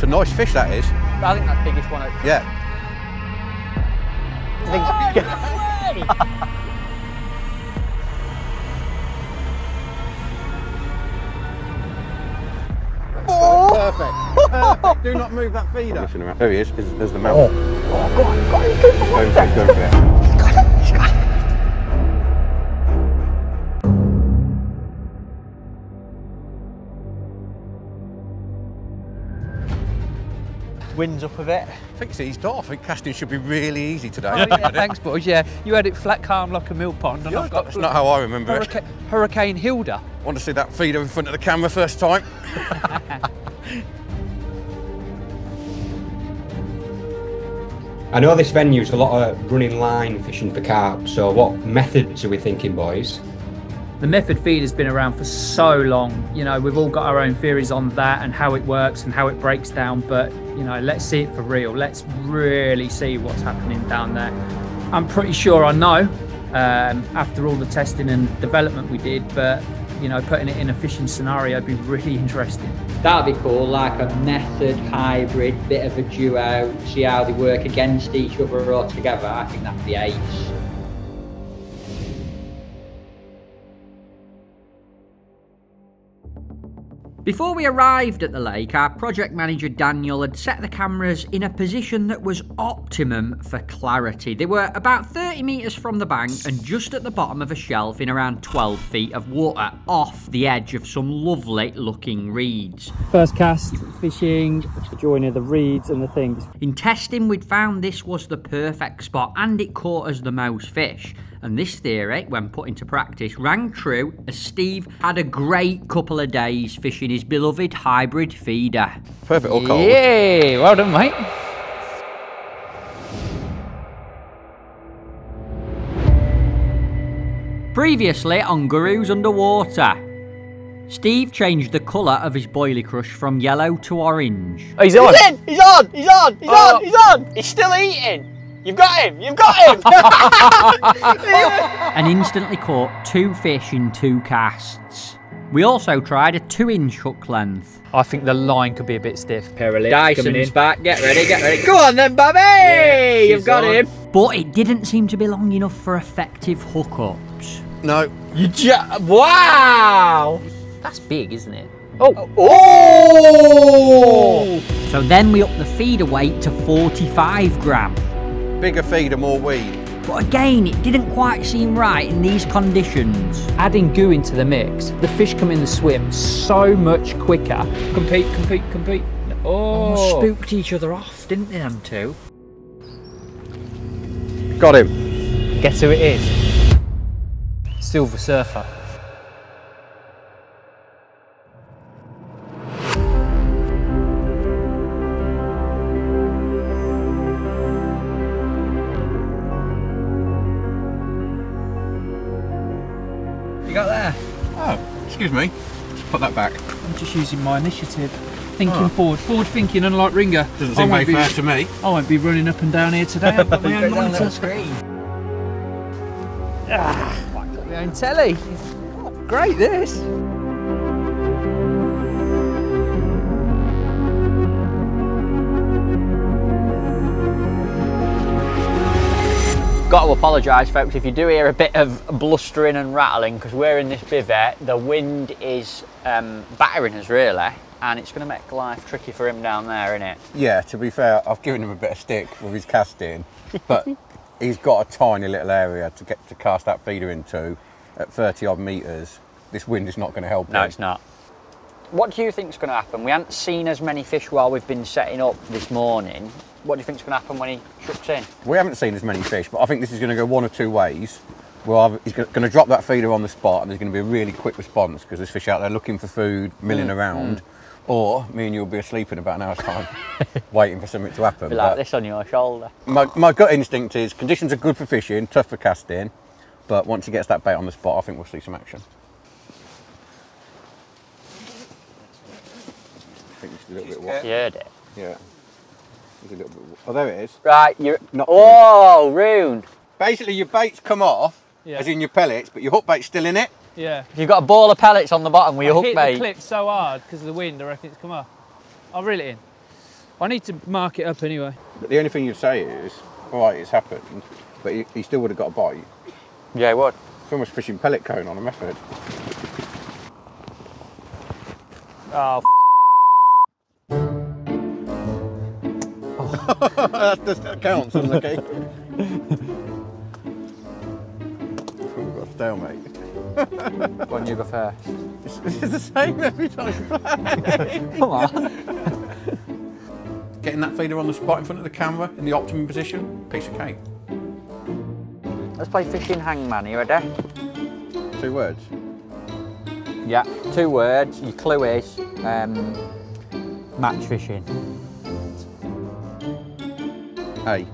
It's a nice fish, that is. I think that's the biggest one. Yeah. Oh, no way! Perfect. Perfect. Do not move that feeder. There he is. There's the mouth. Oh, oh God, God, he's good for water. Go for it. He's got it. He's got it. Wind's up a bit. I think it's eased off. I think casting should be really easy today. Oh, yeah, thanks, boys. Yeah, you had it flat, calm like a milk pond. And yeah, I've got that's not how I remember it. Hurricane Hilda. I want to see that feeder in front of the camera first time. I know this venue's a lot of running line fishing for carp, so what methods are we thinking, boys? The method feeder's been around for so long, you know, we've all got our own theories on that and how it works and how it breaks down, but, you know, let's see it for real. Let's really see what's happening down there. I'm pretty sure I know, after all the testing and development we did, but, you know, putting it in a fishing scenario would be really interesting. That'd be cool, like a method, hybrid, bit of a duo, see how they work against each other or together. I think that'd be ace. Before we arrived at the lake, our project manager Daniel had set the cameras in a position that was optimum for clarity. They were about 30 metres from the bank and just at the bottom of a shelf in around 12 feet of water, off the edge of some lovely looking reeds. First cast, fishing, joining the reeds and the things. In testing, we'd found this was the perfect spot and it caught us the most fish. And this theory, when put into practice, rang true as Steve had a great couple of days fishing his beloved hybrid feeder. Perfect hook. Yay! Well done, mate. Previously on Gurus Underwater, Steve changed the colour of his boilie crush from yellow to orange. Oh, he's on! He's in! He's on! He's on! He's on! He's on! He's still eating! You've got him! You've got him! And instantly caught 2 fish in 2 casts. We also tried a 2-inch hook length. I think the line could be a bit stiff. Parallel. Dyson's back. Get ready, get ready. Go on then, Bobby! Yeah, you've got him. But it didn't seem to be long enough for effective hookups. No. You just... Wow! That's big, isn't it? Oh. Oh! So then we upped the feeder weight to 45 grams. Bigger feeder, more weed. But again, it didn't quite seem right in these conditions. Adding goo into the mix, the fish come in the swim so much quicker. Compete, compete, compete. Oh. Almost spooked each other off, didn't they, them two? Got him. Guess who it is? Silver Surfer. Excuse me, put that back. I'm just using my initiative, thinking forward thinking, unlike Ringer. Doesn't seem very fair to me. I won't be running up and down here today. I've got my own monitor screen. Ah, got my own telly. Oh, great, this. Got to apologise, folks, if you do hear a bit of blustering and rattling, because we're in this bivet, the wind is battering us really, and it's going to make life tricky for him down there, isn't it? Yeah, to be fair, I've given him a bit of stick with his casting, but he's got a tiny little area to get to cast that feeder into at 30 odd metres. This wind is not going to help him. No, it's not. What do you think's going to happen? We haven't seen as many fish while we've been setting up this morning. What do you think's going to happen when he chucks in? We haven't seen as many fish, but I think this is going to go one of two ways. Well, he's going to drop that feeder on the spot and there's going to be a really quick response because there's fish out there looking for food, milling around, or me and you'll be asleep in about an hour's time waiting for something to happen. Be like this on your shoulder. My gut instinct is conditions are good for fishing, tough for casting, but once he gets that bait on the spot, I think we'll see some action. I think it's a little bit wet. You heard it? Yeah. A little bit. Oh, there it is. Right, you're not. Oh, ruined. Basically, your bait's come off, as in your pellets, but your hook bait's still in it. Yeah. You've got a ball of pellets on the bottom with your hook bait. I hit the clip so hard because of the wind, I reckon it's come off. I'll reel it in. I need to mark it up anyway. But the only thing you'd say is, all right, it's happened, but he still would have got a bite. Yeah, he would. It's almost fishing pellet cone on a Method. Oh, That's just, that counts, doesn't it, Keith? We've got a stalemate. Go on, you go first. It's the same every time you play. Come on. Getting that feeder on the spot in front of the camera in the optimum position, piece of cake. Let's play fishing hangman, you ready? 2 words? Yeah, 2 words. Your clue is match fishing. Hey.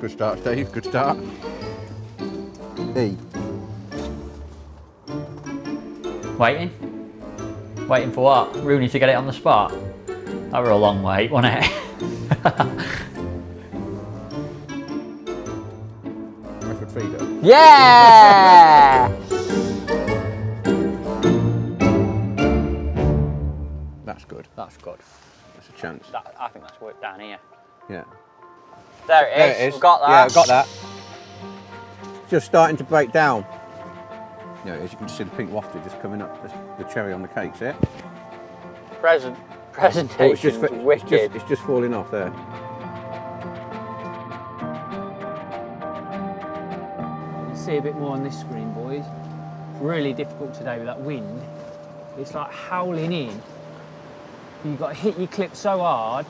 Good start, Steve, good start. E. Waiting? Waiting for what? Rooney to get it on the spot? That were a long wait, wasn't it? Method feeder. Yeah! That's good. That's good. That's a chance. That, I think that's worked down here. Yeah. There it is. We've got that. Yeah, we've got that. Just starting to break down. Yeah, as you can see, the pink wafter just coming up. The cherry on the cake's it. Presentation. Oh, it's just falling off there. You can see a bit more on this screen, boys. Really difficult today with that wind. It's like howling in. You've got to hit your clip so hard.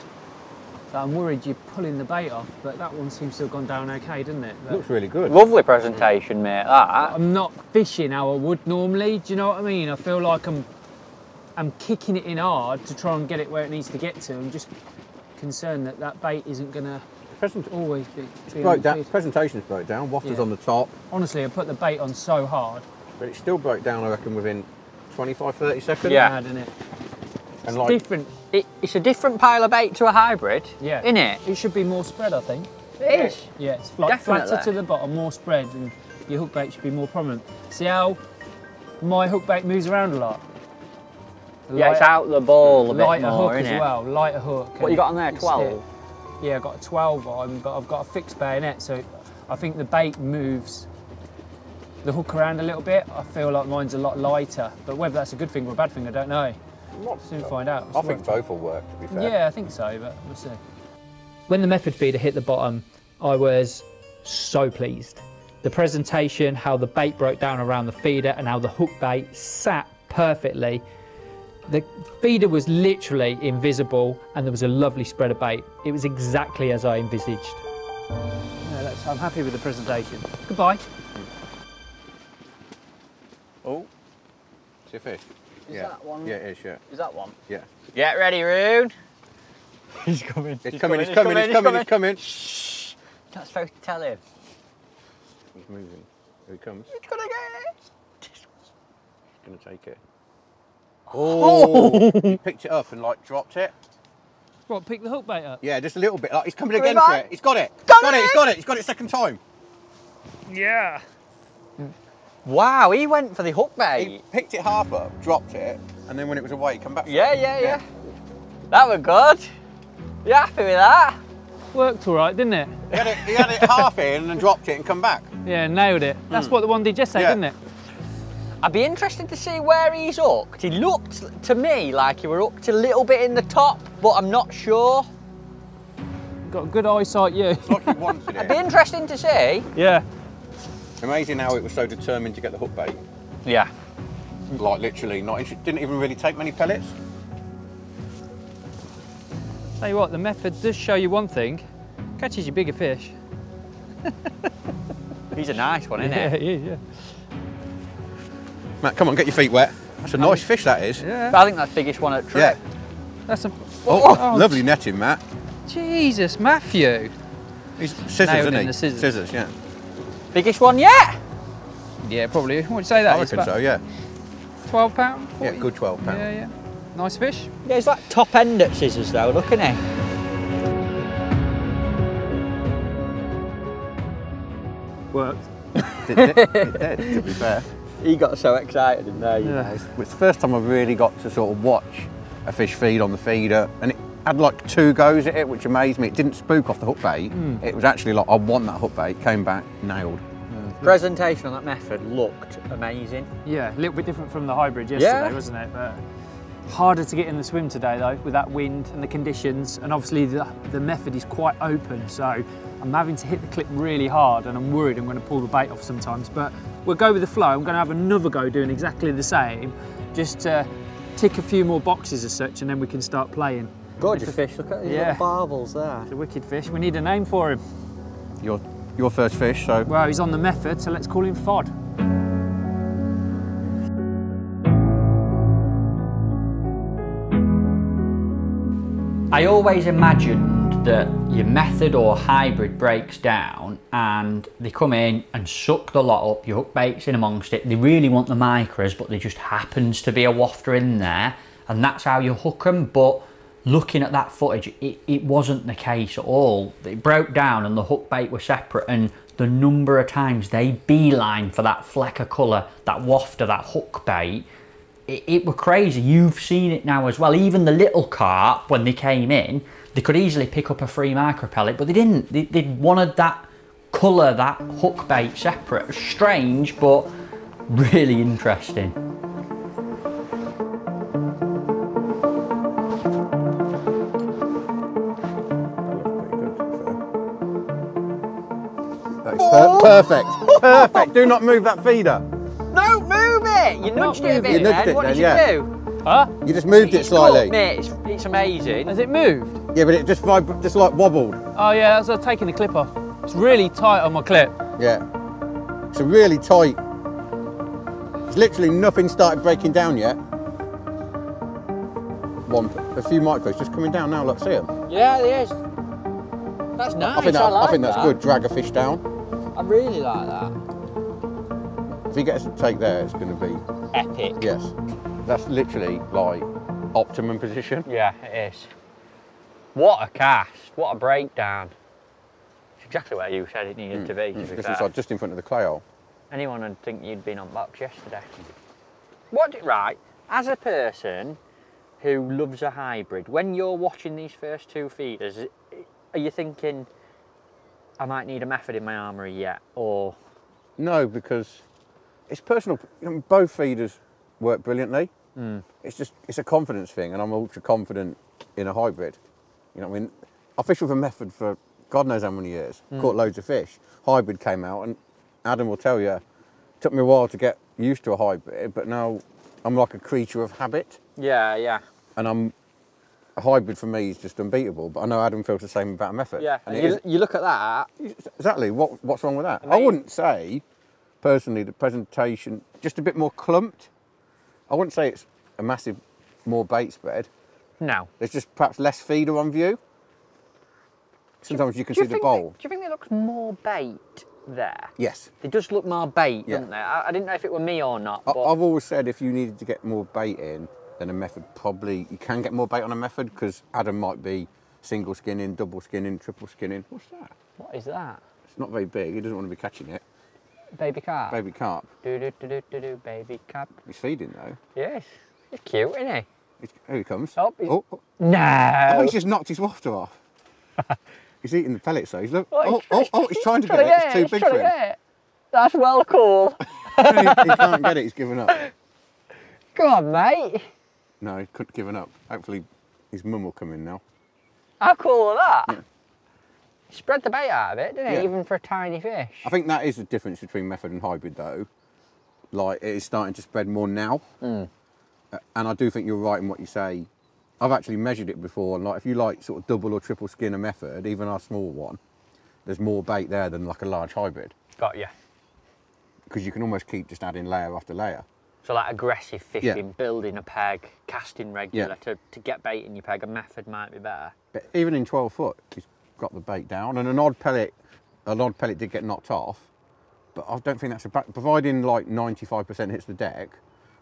I'm worried you're pulling the bait off, but that one seems to have gone down okay, doesn't it? That looks really good. Lovely presentation, mate, that. I'm not fishing how I would normally, do you know what I mean? I feel like I'm kicking it in hard to try and get it where it needs to get to. I'm just concerned that that bait isn't going to always be... Presentation's broke down, wafter's on the top. Honestly, I put the bait on so hard. But it still broke down, I reckon, within 25, 30 seconds. Yeah, didn't it? It's like, different. It's a different pile of bait to a hybrid, isn't it? It should be more spread, I think. It is. Yeah, it's flatter to the bottom, more spread, and your hook bait should be more prominent. See how my hook bait moves around a lot? Yeah, it's out the ball a bit more, isn't it? Lighter hook as well, lighter hook. What you got on there, 12? Yeah, I've got a 12 on, but I've got a fixed bayonet, so I think the bait moves the hook around a little bit. I feel like mine's a lot lighter, but whether that's a good thing or a bad thing, I don't know. Soon find out. I think both will work, to be fair. Yeah, I think so, but we'll see. When the Method feeder hit the bottom, I was so pleased. The presentation, how the bait broke down around the feeder and how the hook bait sat perfectly. The feeder was literally invisible and there was a lovely spread of bait. It was exactly as I envisaged. Yeah, I'm happy with the presentation. Goodbye. Oh, it's your fish. Is that one? Yeah, it is, yeah. Is that one? Yeah. Get ready, Roon. He's coming. He's coming. Shh. You're not supposed to tell him. He's moving. Here he comes. He's going to get it. He's going to take it. Oh! He picked it up and, like, dropped it. What, pick the hook bait up? Yeah, just a little bit. Like, he's coming again for it. He's got it. He's got it second time. Yeah. Wow, he went for the hook bait. He picked it half up, dropped it, and then when it was away, he came back. Yeah. That was good. You happy with that? Worked all right, didn't it? He had it half in and dropped it and come back. Yeah, nailed it. That's what the one did yesterday, didn't it? I'd be interested to see where he's hooked. He looked to me like he were hooked a little bit in the top, but I'm not sure. Got good eyesight, you. It's like he wanted it. I'd be interested to see. Yeah. Amazing how it was so determined to get the hook bait. Yeah. Like literally, didn't even really take many pellets. Tell you what, the Method does show you one thing. Catches you bigger fish. He's a nice one, isn't he? Yeah, he is, yeah. Matt, come on, get your feet wet. That's a nice fish, that is. Yeah. I think that's the biggest one at trip. Yeah. That's a... Oh, lovely netting, Matt. Jesus, Matthew. He's scissors, isn't he? Scissors, yeah. Biggest one yet? Yeah, probably. Would you say that? I reckon so, yeah. 12 pound? 40? Yeah, good 12 pound. Yeah. Nice fish. Yeah, it's like top end at scissors though, look, isn't it? Worked. It did, to be fair. He got so excited in there, you know. It's the first time I really got to sort of watch a fish feed on the feeder, and it had like two goes at it, which amazed me. It didn't spook off the hook bait. It was actually like, I want that hook bait. Came back, nailed. Presentation on that method looked amazing. Yeah, a little bit different from the hybrid yesterday, wasn't it? But harder to get in the swim today though, with that wind and the conditions, and obviously the method is quite open, so I'm having to hit the clip really hard and I'm worried I'm going to pull the bait off sometimes, but we'll go with the flow. I'm going to have another go doing exactly the same, just to tick a few more boxes as such, and then we can start playing. Gorgeous fish, look at these little barbels there. It's a wicked fish, we need a name for him. Your first fish, so... Well, he's on the method, so let's call him Fod. I always imagined that your method or hybrid breaks down and they come in and suck the lot up, your hook bait's in amongst it, they really want the micros, but there just happens to be a wafter in there, and that's how you hook them, but looking at that footage, it wasn't the case at all. It broke down and the hook bait were separate, and the number of times they beelined for that fleck of colour, that wafter, that hook bait, it were crazy. You've seen it now as well. Even the little carp, when they came in, they could easily pick up a free micro pellet, but they didn't. They wanted that colour, that hook bait separate. Strange, but really interesting. Oh. Perfect. Do not move that feeder. No, move it. You nudged it a bit then. What did you do? Huh? You just moved it slightly. Mate, it's amazing. Has it moved? Yeah, but it just like wobbled. Oh yeah, that's taking the clip off. It's really tight on my clip. Yeah. It's a really tight. It's literally nothing started breaking down yet. A few micros just coming down now. Look, see them? Yeah, it is. That's nice. I think that's good. Drag a fish down. I really like that. If he gets a take there, it's going to be... epic. Yes. That's literally, like, optimum position. Yeah, it is. What a cast. What a breakdown. It's exactly where you said it needed to be fair. Like just in front of the clay hole. Anyone would think you'd been on box yesterday. Right, as a person who loves a hybrid, when you're watching these first two feeders, are you thinking... I might need a method in my armoury yet, or...? No, because it's personal. I mean, both feeders work brilliantly. It's just, it's a confidence thing, and I'm ultra confident in a hybrid. You know what I mean? I fished with a method for God knows how many years, caught loads of fish. Hybrid came out, and Adam will tell you, it took me a while to get used to a hybrid, but now I'm like a creature of habit. Yeah, yeah. And a hybrid for me is just unbeatable, but I know Adam feels the same about a method. Yeah, and you look at that. Exactly, what's wrong with that? I wouldn't say, personally, the presentation, just a bit more clumped. I wouldn't say it's a massive, more bait spread. No. There's just perhaps less feeder on view. Sometimes you can see the bowl. Do you think there looks more bait there? Yes. It does look more bait, doesn't there? I didn't know if it were me or not. But... I've always said if you needed to get more bait in, then a method probably, you can get more bait on a method because Adam might be single skinning, double skinning, triple skinning. What's that? What is that? It's not very big, he doesn't want to be catching it. Baby carp? Baby carp. Do-do-do-do-do-do, baby carp. He's feeding though. Yes, he's cute, isn't he? Here he comes. Oh. No! Oh, he's just knocked his wafter off. He's eating the pellets though, he's trying to get it, it's too big for him. That's well cool. He can't get it, he's given up. Come on, mate. No, he couldn't given up. Hopefully his mum will come in now. How cool was that? Yeah. He spread the bait out of it, didn't he? Even for a tiny fish. I think that is the difference between method and hybrid though. Like, it is starting to spread more now. And I do think you're right in what you say. I've actually measured it before, and like, if you like sort of double or triple skin a method, even our small one, there's more bait there than like a large hybrid. Got you. Because you can almost keep just adding layer after layer. So like aggressive fishing, building a peg, casting regular to get bait in your peg, a method might be better. But even in 12 foot, he's got the bait down, and an odd pellet did get knocked off, but I don't think that's a bad, providing like 95% hits the deck,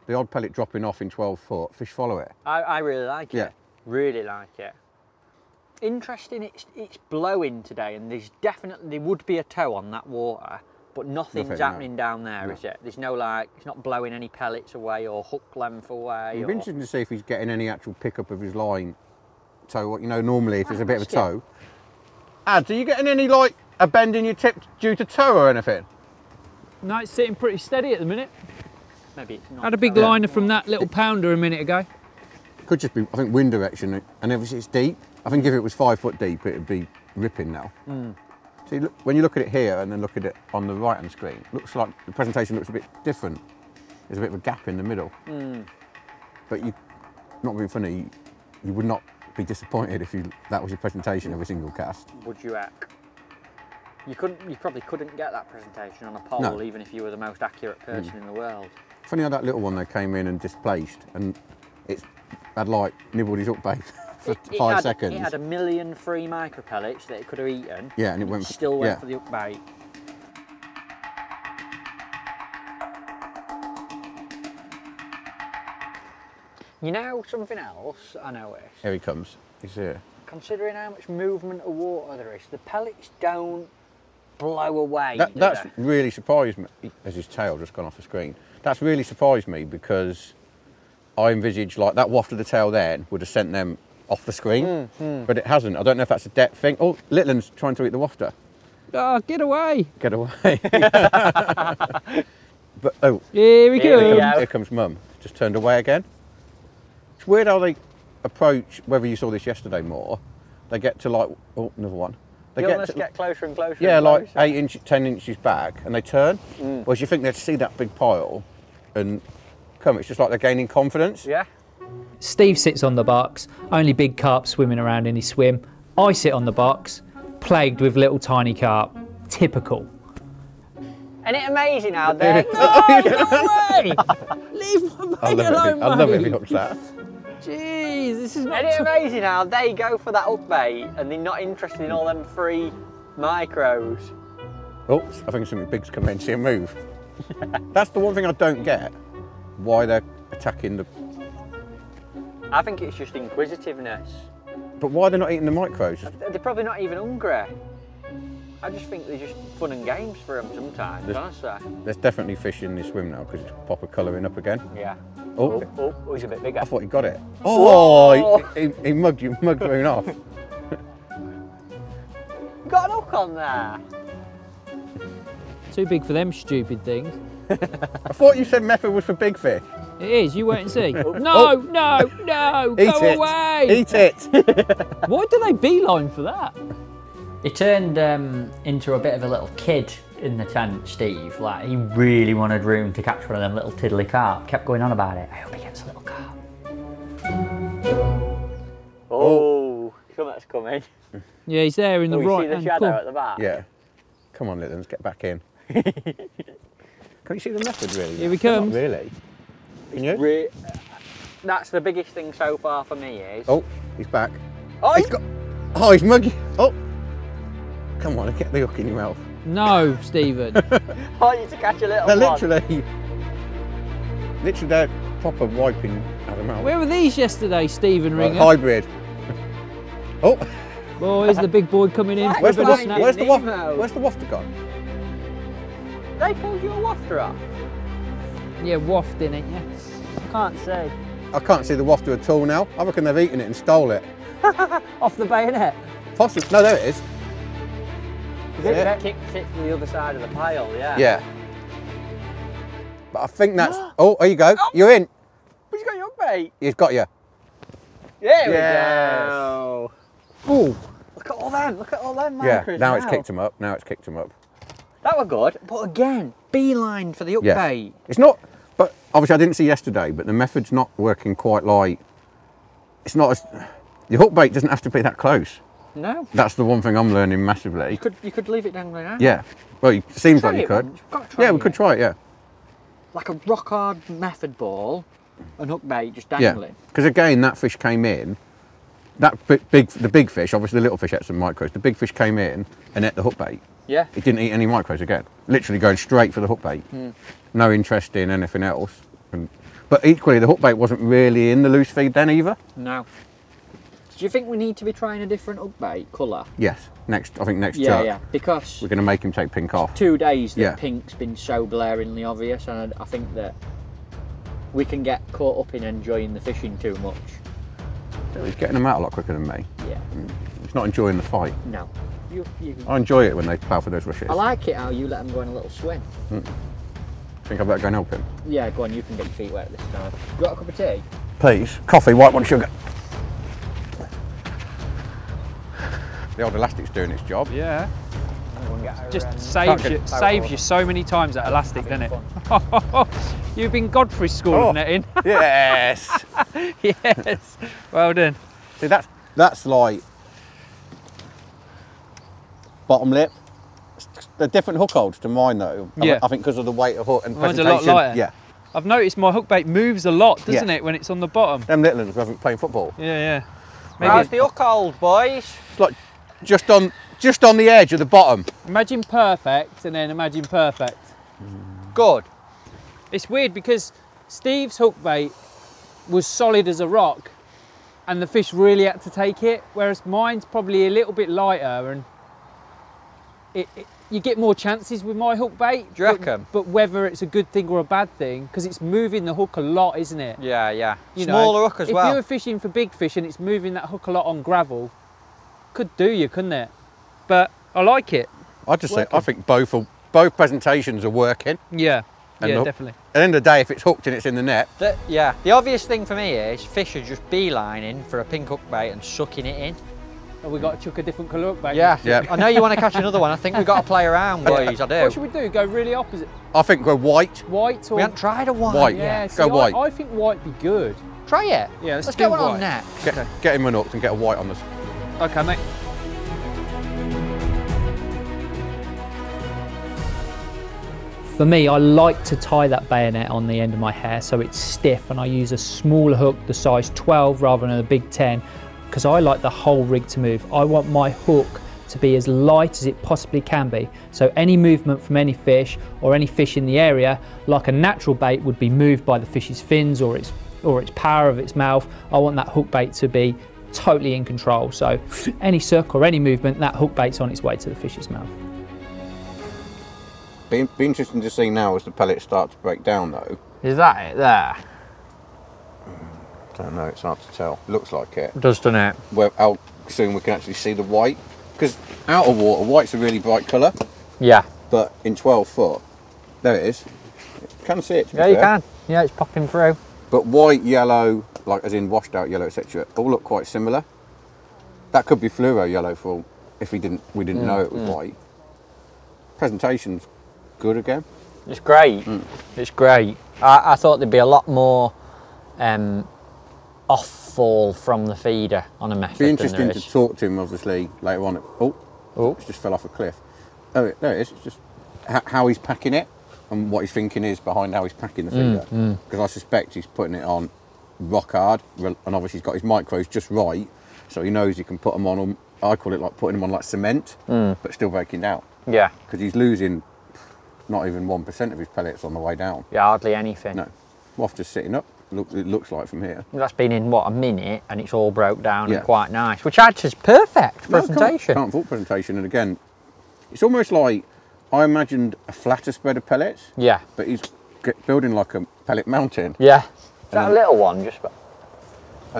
the odd pellet dropping off in 12 foot, fish follow it. I really like it, really like it. Interesting, it's blowing today, and there's definitely would be a tow on that water, but nothing's happening down there, is it? There's no, like, it's not blowing any pellets away or hook length away. It'd be interesting to see if he's getting any actual pickup of his line. So, you know, normally if there's a bit of a tow. Ads, are you getting any, like, a bend in your tip due to tow or anything? No, it's sitting pretty steady at the minute. Maybe it's not. I had a big liner from that little pounder a minute ago. Could just be, I think, wind direction, and obviously it's deep. I think if it was 5 foot deep, it would be ripping now. Mm. See, look, when you look at it here and then look at it on the right-hand screen, looks like the presentation looks a bit different. There's a bit of a gap in the middle. Mm. But you, not being funny, you would not be disappointed if you, that was your presentation of a single cast. Would you act? You couldn't. You probably couldn't get that presentation on a pole, even if you were the most accurate person in the world. Funny how that little one though came in and displaced, and it's had like nibbled his hook bait for five seconds. It had a million free micro pellets that it could have eaten. Yeah, and it still went for the hook bait. You know something else I noticed? Here he comes. He's here. Considering how much movement of water there is, the pellets don't blow away. That's really surprised me, as his tail just gone off the screen. That's really surprised me because I envisaged like that waft of the tail then would have sent them off the screen, but it hasn't. I don't know if that's a depth thing. Oh, Litland's trying to eat the wafter. Oh, get away. Get away. But oh, here comes Mum. Just turned away again. It's weird how they approach, whether you saw this yesterday more, they get to like, oh, another one. They get closer and closer. Yeah, and closer. Like 8 inches, 10 inches back, and they turn. Whereas you think they'd see that big pile and come. It's just like they're gaining confidence. Yeah. Steve sits on the box, only big carp swimming around in his swim. I sit on the box, plagued with little tiny carp. Typical. Isn't it amazing out there? No, no way! Leave my mate alone, I love it if he hooks that. Jeez, this is not... Isn't it amazing how they go for that up bait and they're not interested in all them free micros? Oops, I think something big's come in, see a move. That's the one thing I don't get, why they're attacking the... I think it's just inquisitiveness. But why they're not eating the micros? They're probably not even hungry. I just think they're just fun and games for them sometimes, honestly. There's definitely fish in this swim now because it's proper colouring up again. Yeah. Oh, he's a bit bigger. I thought he got it. Oh, he mugged you, mugged Rune off. You got an hook on there. Too big for them stupid things. I thought you said method was for big fish. It is, you wait and see. No, go away. Eat it. Why do they beeline for that? He turned into a bit of a little kid in the tent, Steve. Like, he really wanted Rune to catch one of them little tiddly carp. Kept going on about it. I hope he gets a little carp. Oh, something's coming. Yeah, he's there in the right. You see the shadow at the back? Yeah. Come on, Litlands, get back in. Can you see the method, really? Here he comes. Not really? Can you? That's the biggest thing so far for me is... Oh, he's back. Oh, he's got... Oh, he's muggy. Oh. Come on, get the hook in your mouth. No, Stephen. I need to catch a little one. Literally, they're proper wiping Adam out. Where were these yesterday, Stephen Ringer? Hybrid. Oh. Oh, here's the big boy coming in. Where's the wafter gone? They pulled your wafter up. Yeah, wafting it, yes. Can't see. I can't see the wafter at all now. I reckon they've eaten it and stole it. Off the bayonet? Possibly. No, there it is. It kicked it from the other side of the pile, yeah. Yeah. But I think that's... Oh, there you go. Oh. You're in. But he's got your hook bait. He's got you. There we go. Oh, look at all them. Look at all them micros. Yeah, now it's kicked him up. Now it's kicked him up. That were good. But again, beeline for the hook bait. It's not... But obviously I didn't see yesterday, but the method's not working quite like... It's not as... Your hook bait doesn't have to be that close. No. That's the one thing I'm learning massively. You could leave it down there now. Yeah. Well, it seems like you could. Yeah, we could try it, yeah. Like a rock hard method ball, and hook bait just dangling. Yeah. Because again, that fish came in. The big fish, obviously the little fish ate some micros. The big fish came in and ate the hook bait. Yeah. It didn't eat any micros again. Literally going straight for the hook bait. Mm. No interest in anything else. But equally, the hook bait wasn't really in the loose feed then either. No. Do you think we need to be trying a different hookbait colour? Yes, next chart. Yeah, because we're going to make him take pink off. 2 days that pink's been so blaringly obvious, and I think that we can get caught up in enjoying the fishing too much. He's getting them out a lot quicker than me. Yeah. He's not enjoying the fight. No. You I enjoy it when they plough for those rushes. I like it how you let them go on a little swim. Mm. Think I better go and help him? Yeah, go on, you can get your feet wet this time. You got a cup of tea? Please. Coffee, white one, sugar. The old elastic's doing its job. Yeah. Just saves you so many times that elastic, doesn't it? You've been Godfrey scoring netting. Yes. Yes. Well done. See, that's like bottom lip. They're different hook holds to mine though. Yeah. I think because of the weight of hook and presentation. Mine's a lot lighter. Yeah. I've noticed my hookbait moves a lot, doesn't it, when it's on the bottom? Them little ones haven't played football. Yeah, yeah. Maybe how's the hook hold, boys? It's like just on the edge of the bottom. Imagine perfect and then imagine perfect. Good. It's weird because Steve's hookbait was solid as a rock and the fish really had to take it, whereas mine's probably a little bit lighter and you get more chances with my hookbait. Do you reckon? But whether it's a good thing or a bad thing, because it's moving the hook a lot, isn't it? Yeah, yeah. You Smaller know, hook as if well. If you were fishing for big fish and it's moving that hook a lot on gravel, could do you, couldn't it? But I like it. I just say I think both presentations are working. Yeah, and yeah, definitely. At the end of the day, if it's hooked and it's in the net. Yeah, the obvious thing for me is fish are just beelining for a pink hookbait and sucking it in. And we got to chuck a different colour hookbait. Yeah, yeah. I know you want to catch another one. I think we've got to play around, boys. I do. What should we do? Go really opposite? I think go white. White or we haven't tried a white. White. Yeah, go white. I think white would be good. Try it. Yeah, let's get one on net. Get him unhooked and get a white on us. Okay, mate. For me, I like to tie that bayonet on the end of my hair so it's stiff, and I use a smaller hook, the size 12 rather than a big 10, because I like the whole rig to move. I want my hook to be as light as it possibly can be, so any movement from any fish or any fish in the area, like a natural bait, would be moved by the fish's fins or its power of its mouth. I want that hook bait to be totally in control, so any suck or any movement, that hook bait's on its way to the fish's mouth. Be interesting to see now as the pellets start to break down though. Is that it there? Don't know, it's hard to tell. Looks like it. It does, doesn't it? Well, how soon we can actually see the white. Because out of water, white's a really bright colour. Yeah. But in 12 foot, there it is. You can see it. Yeah, you can. Yeah, it's popping through. But white, yellow, like as in washed out yellow, etc., all look quite similar. That could be fluoro yellow for all, if we didn't know it was white. Presentation's good again. It's great. It's great. I thought there'd be a lot more off fall from the feeder on a method. It'd be interesting to talk to him obviously later on. Oh, it's just fell off a cliff. Oh, there it is. It's just how he's packing it and what his thinking is behind how he's packing the feeder. Because I suspect he's putting it on rock hard, and obviously he's got his micros just right, so he knows he can put them on. I call it like putting them on like cement, but still breaking down. Yeah, because he's losing not even 1% of his pellets on the way down. Yeah, hardly anything. No, off just sitting up, it looks like from here. That's been in, what, a minute, and it's all broke down and quite nice, which actually is perfect presentation. Can't fault presentation, and again, it's almost like I imagined a flatter spread of pellets. Yeah. But he's building like a pellet mountain. Yeah. Is that a little one just? Oh,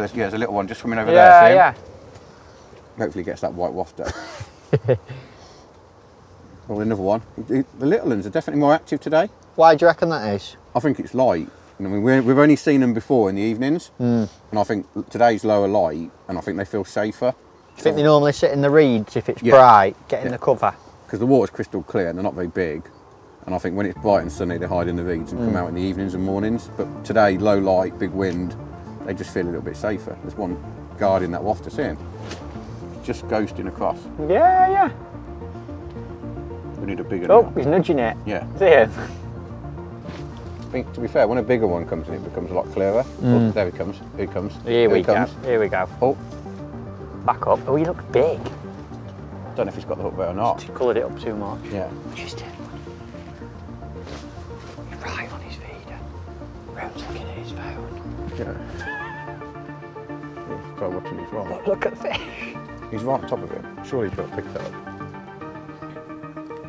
there's a little one just coming over there. Yeah, yeah. Hopefully gets that white wafter. Well, another one. The little ones are definitely more active today. Why do you reckon that is? I think it's light. I mean, we've only seen them before in the evenings, and I think today's lower light, and I think they feel safer. Do you think they normally sit in the reeds if it's bright, get in the cover? Because the water's crystal clear and they're not very big, and I think when it's bright and sunny, they hide in the reeds and come out in the evenings and mornings. But today, low light, big wind, they just feel a little bit safer. There's one guarding that wafter, see him? Just ghosting across. Yeah, yeah. We need a bigger one. Oh, he's nudging it. Yeah. See him? I think, to be fair, when a bigger one comes in, it becomes a lot clearer. Oh, there he comes. Here he comes. Here we go. Oh. Back up. Oh, he looks big. Don't know if he's got the hook there or not. He's coloured it up too much. Yeah. Just him. He's right on his feeder. Round's looking at his phone. Yeah. by watching his rod. Oh, look at the fish. He's right on top of it. Surely he's got to pick that up.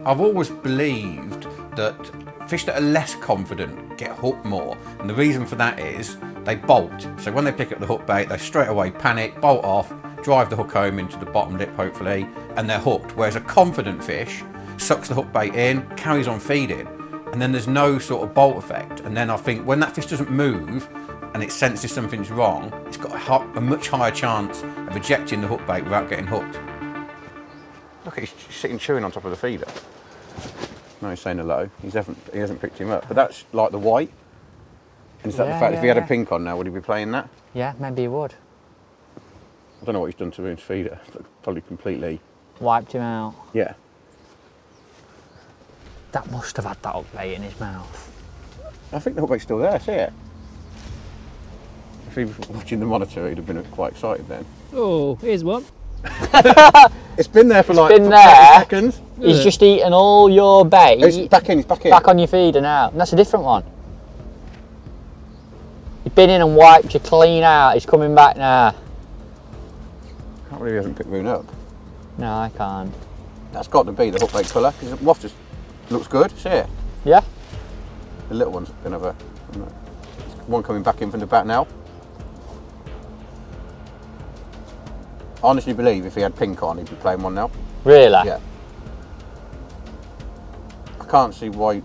I've always believed that fish that are less confident get hooked more. And the reason for that is they bolt. So when they pick up the hook bait, they straight away panic, bolt off, drive the hook home into the bottom lip, hopefully, and they're hooked. Whereas a confident fish sucks the hook bait in, carries on feeding, and then there's no sort of bolt effect. And then I think when that fish doesn't move and it senses something's wrong, it's got a much higher chance of ejecting the hook bait without getting hooked. Look, he's sitting chewing on top of the feeder. No, he's saying hello. He hasn't picked him up. But that's like the white. And is that the fact? If he had a pink on now, would he be playing that? Yeah, maybe he would. I don't know what he's done to his feeder, but probably completely... wiped him out. Yeah. That must have had that hook bait in his mouth. I think the hook bait's still there, see it? If he was watching the monitor, he'd have been quite excited then. Oh, here's one. It's been there for like 5 seconds. He's just eaten all your bait. It's back in, he's back in. Back on your feeder now. And that's a different one. He's been in and wiped you clean out. He's coming back now. I can't believe he hasn't picked Moon up. No, I can't. That's got to be the hook bait colour, because the waft just looks good. See it? Yeah. The little one's been over. One coming back in from the back now. I honestly believe if he had pink on, he'd be playing one now. Really? Yeah. I can't see why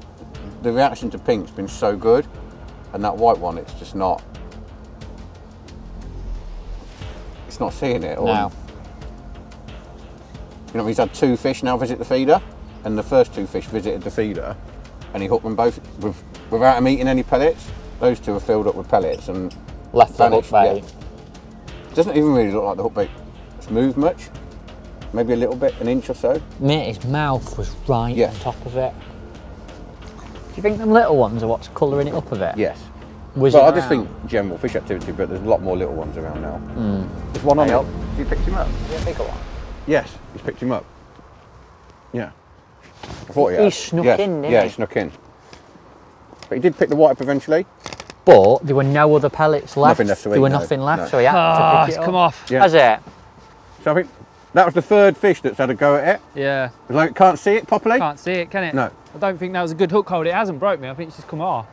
the reaction to pink's been so good, and that white one, it's just not. It's not seeing it at all. No. You know, he's had two fish now visit the feeder, and the first two fish visited the feeder, and he hooked them both without him eating any pellets. Those two are filled up with pellets and left the hook bait. Yeah. Doesn't even really look like the hook bait. Move much, maybe a little bit, an inch or so. Mate, his mouth was right on top of it. Do you think them little ones are what's colouring it up a bit? Yes. Well, I just think general fish activity, but there's a lot more little ones around now. Mm. There's one on it. Have you picked him up? Is he a bigger one? Yes, he's picked him up. Yeah. I thought he had. Snuck in, didn't he? Yeah, he snuck in. But he did pick the white up eventually. But there were no other pellets left. Nothing left to eat. There were nothing left, so he had to pick it up. Come off. Yeah. Has it? So I think that was the third fish that's had a go at it. Yeah. Like, can't see it properly? Can't see it, can it? No. I don't think that was a good hook hold. It hasn't broke me. I think it's just come off.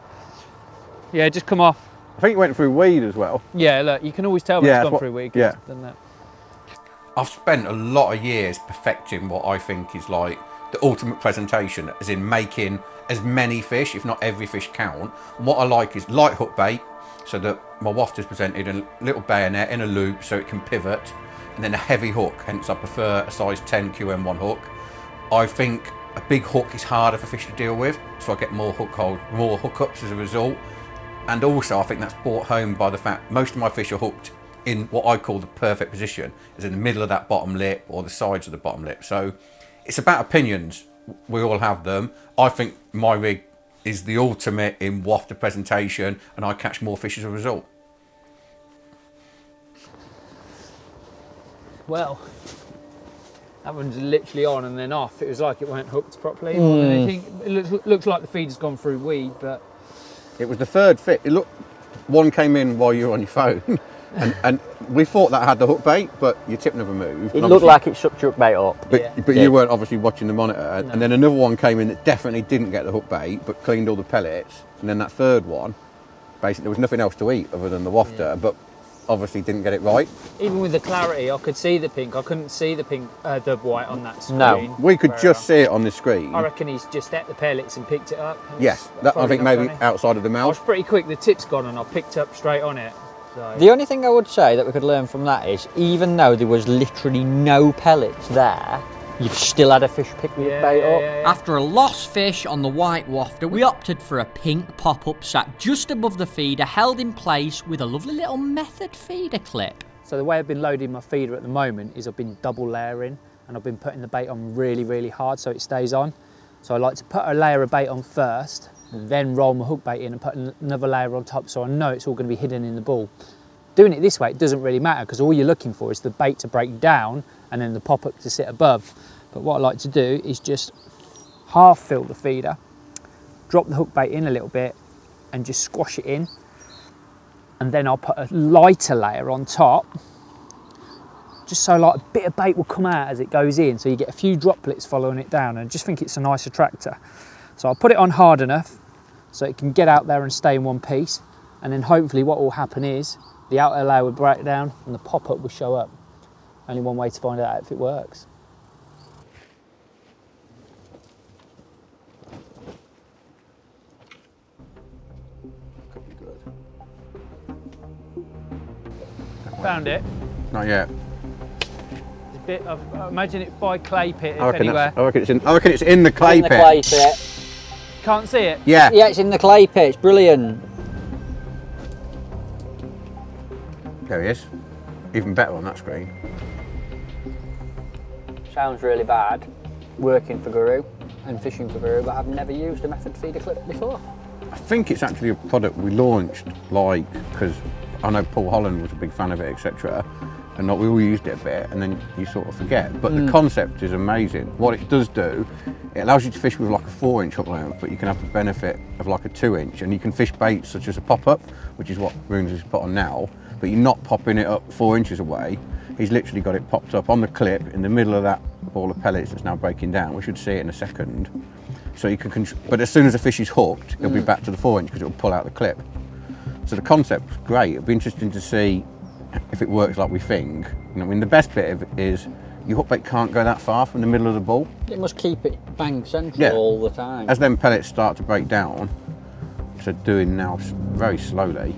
Yeah, just come off. I think it went through weed as well. Yeah, look, you can always tell when it's gone through weed. Yeah. Done that. I've spent a lot of years perfecting what I think is like the ultimate presentation, as in making as many fish, if not every fish, count. And what I like is light hook bait, so that my waft is presented, and a little bayonet in a loop so it can pivot. And then a heavy hook, hence I prefer a size 10 QM1 hook. I think a big hook is harder for fish to deal with, so I get more hook hold, more hookups as a result. And also I think that's brought home by the fact most of my fish are hooked in what I call the perfect position, is in the middle of that bottom lip or the sides of the bottom lip. So it's about opinions, we all have them. I think my rig is the ultimate in wafter presentation, and I catch more fish as a result. Well, that one's literally on and then off. It was like it weren't hooked properly. Mm. It looks like the feeder's gone through weed, but... It was the third fish. Look, one came in while you were on your phone. and we thought that had the hook bait, but your tip never moved. It looked like it sucked your hook bait up. But, but you weren't obviously watching the monitor. No. And then another one came in that definitely didn't get the hook bait, but cleaned all the pellets. And then that third one, basically there was nothing else to eat other than the wafter. Yeah. But obviously didn't get it right. Even with the clarity, I could see the pink. I couldn't see the pink, the white on that screen. No, we could just see it on the screen. I reckon he's just ate the pellets and picked it up. Yes, that, I think maybe outside of the mouth. I was pretty quick. The tip's gone and I picked up straight on it. So. The only thing I would say that we could learn from that is, even though there was literally no pellets there, you've still had a fish pick the bait up. Yeah. After a lost fish on the white wafter, we opted for a pink pop-up sat just above the feeder, held in place with a lovely little Method Feeder clip. So the way I've been loading my feeder at the moment is I've been double layering, and I've been putting the bait on really, really hard so it stays on. So I like to put a layer of bait on first, and then roll my hook bait in and put another layer on top so I know it's all going to be hidden in the ball. Doing it this way, it doesn't really matter, because all you're looking for is the bait to break down and then the pop-up to sit above. But what I like to do is just half fill the feeder, drop the hook bait in a little bit and just squash it in. And then I'll put a lighter layer on top just so like a bit of bait will come out as it goes in, so you get a few droplets following it down, and I just think it's a nice attractor. So I'll put it on hard enough so it can get out there and stay in one piece, and then hopefully what will happen is the outer layer will break down and the pop-up will show up. Only one way to find out if it works. Could be good. Found it? Not yet. It's a bit of, I imagine it's by clay pit, if anywhere. I reckon it's in the clay pit. Can't see it? Yeah. Yeah, it's in the clay pit. It's brilliant. There he is. Even better on that screen. Sounds really bad, working for Guru and fishing for Guru, but I've never used a Method Feeder clip before. I think it's actually a product we launched, like, because I know Paul Holland was a big fan of it, etc. And like, we all used it a bit, and then you sort of forget. But the concept is amazing. What it does do, it allows you to fish with like a 4-inch hook length, but you can have the benefit of like a 2-inch, and you can fish baits such as a pop-up, which is what Runes has put on now, but you're not popping it up 4 inches away. He's literally got it popped up on the clip in the middle of that ball of pellets that's now breaking down. We should see it in a second. So you can, but as soon as the fish is hooked, it'll be back to the 4-inch because it'll pull out the clip. So the concept's great. It'll be interesting to see if it works like we think. You know, I mean, the best bit of it is your hook bait can't go that far from the middle of the ball. It must keep it bang central all the time. As them pellets start to break down, which they're doing now very slowly,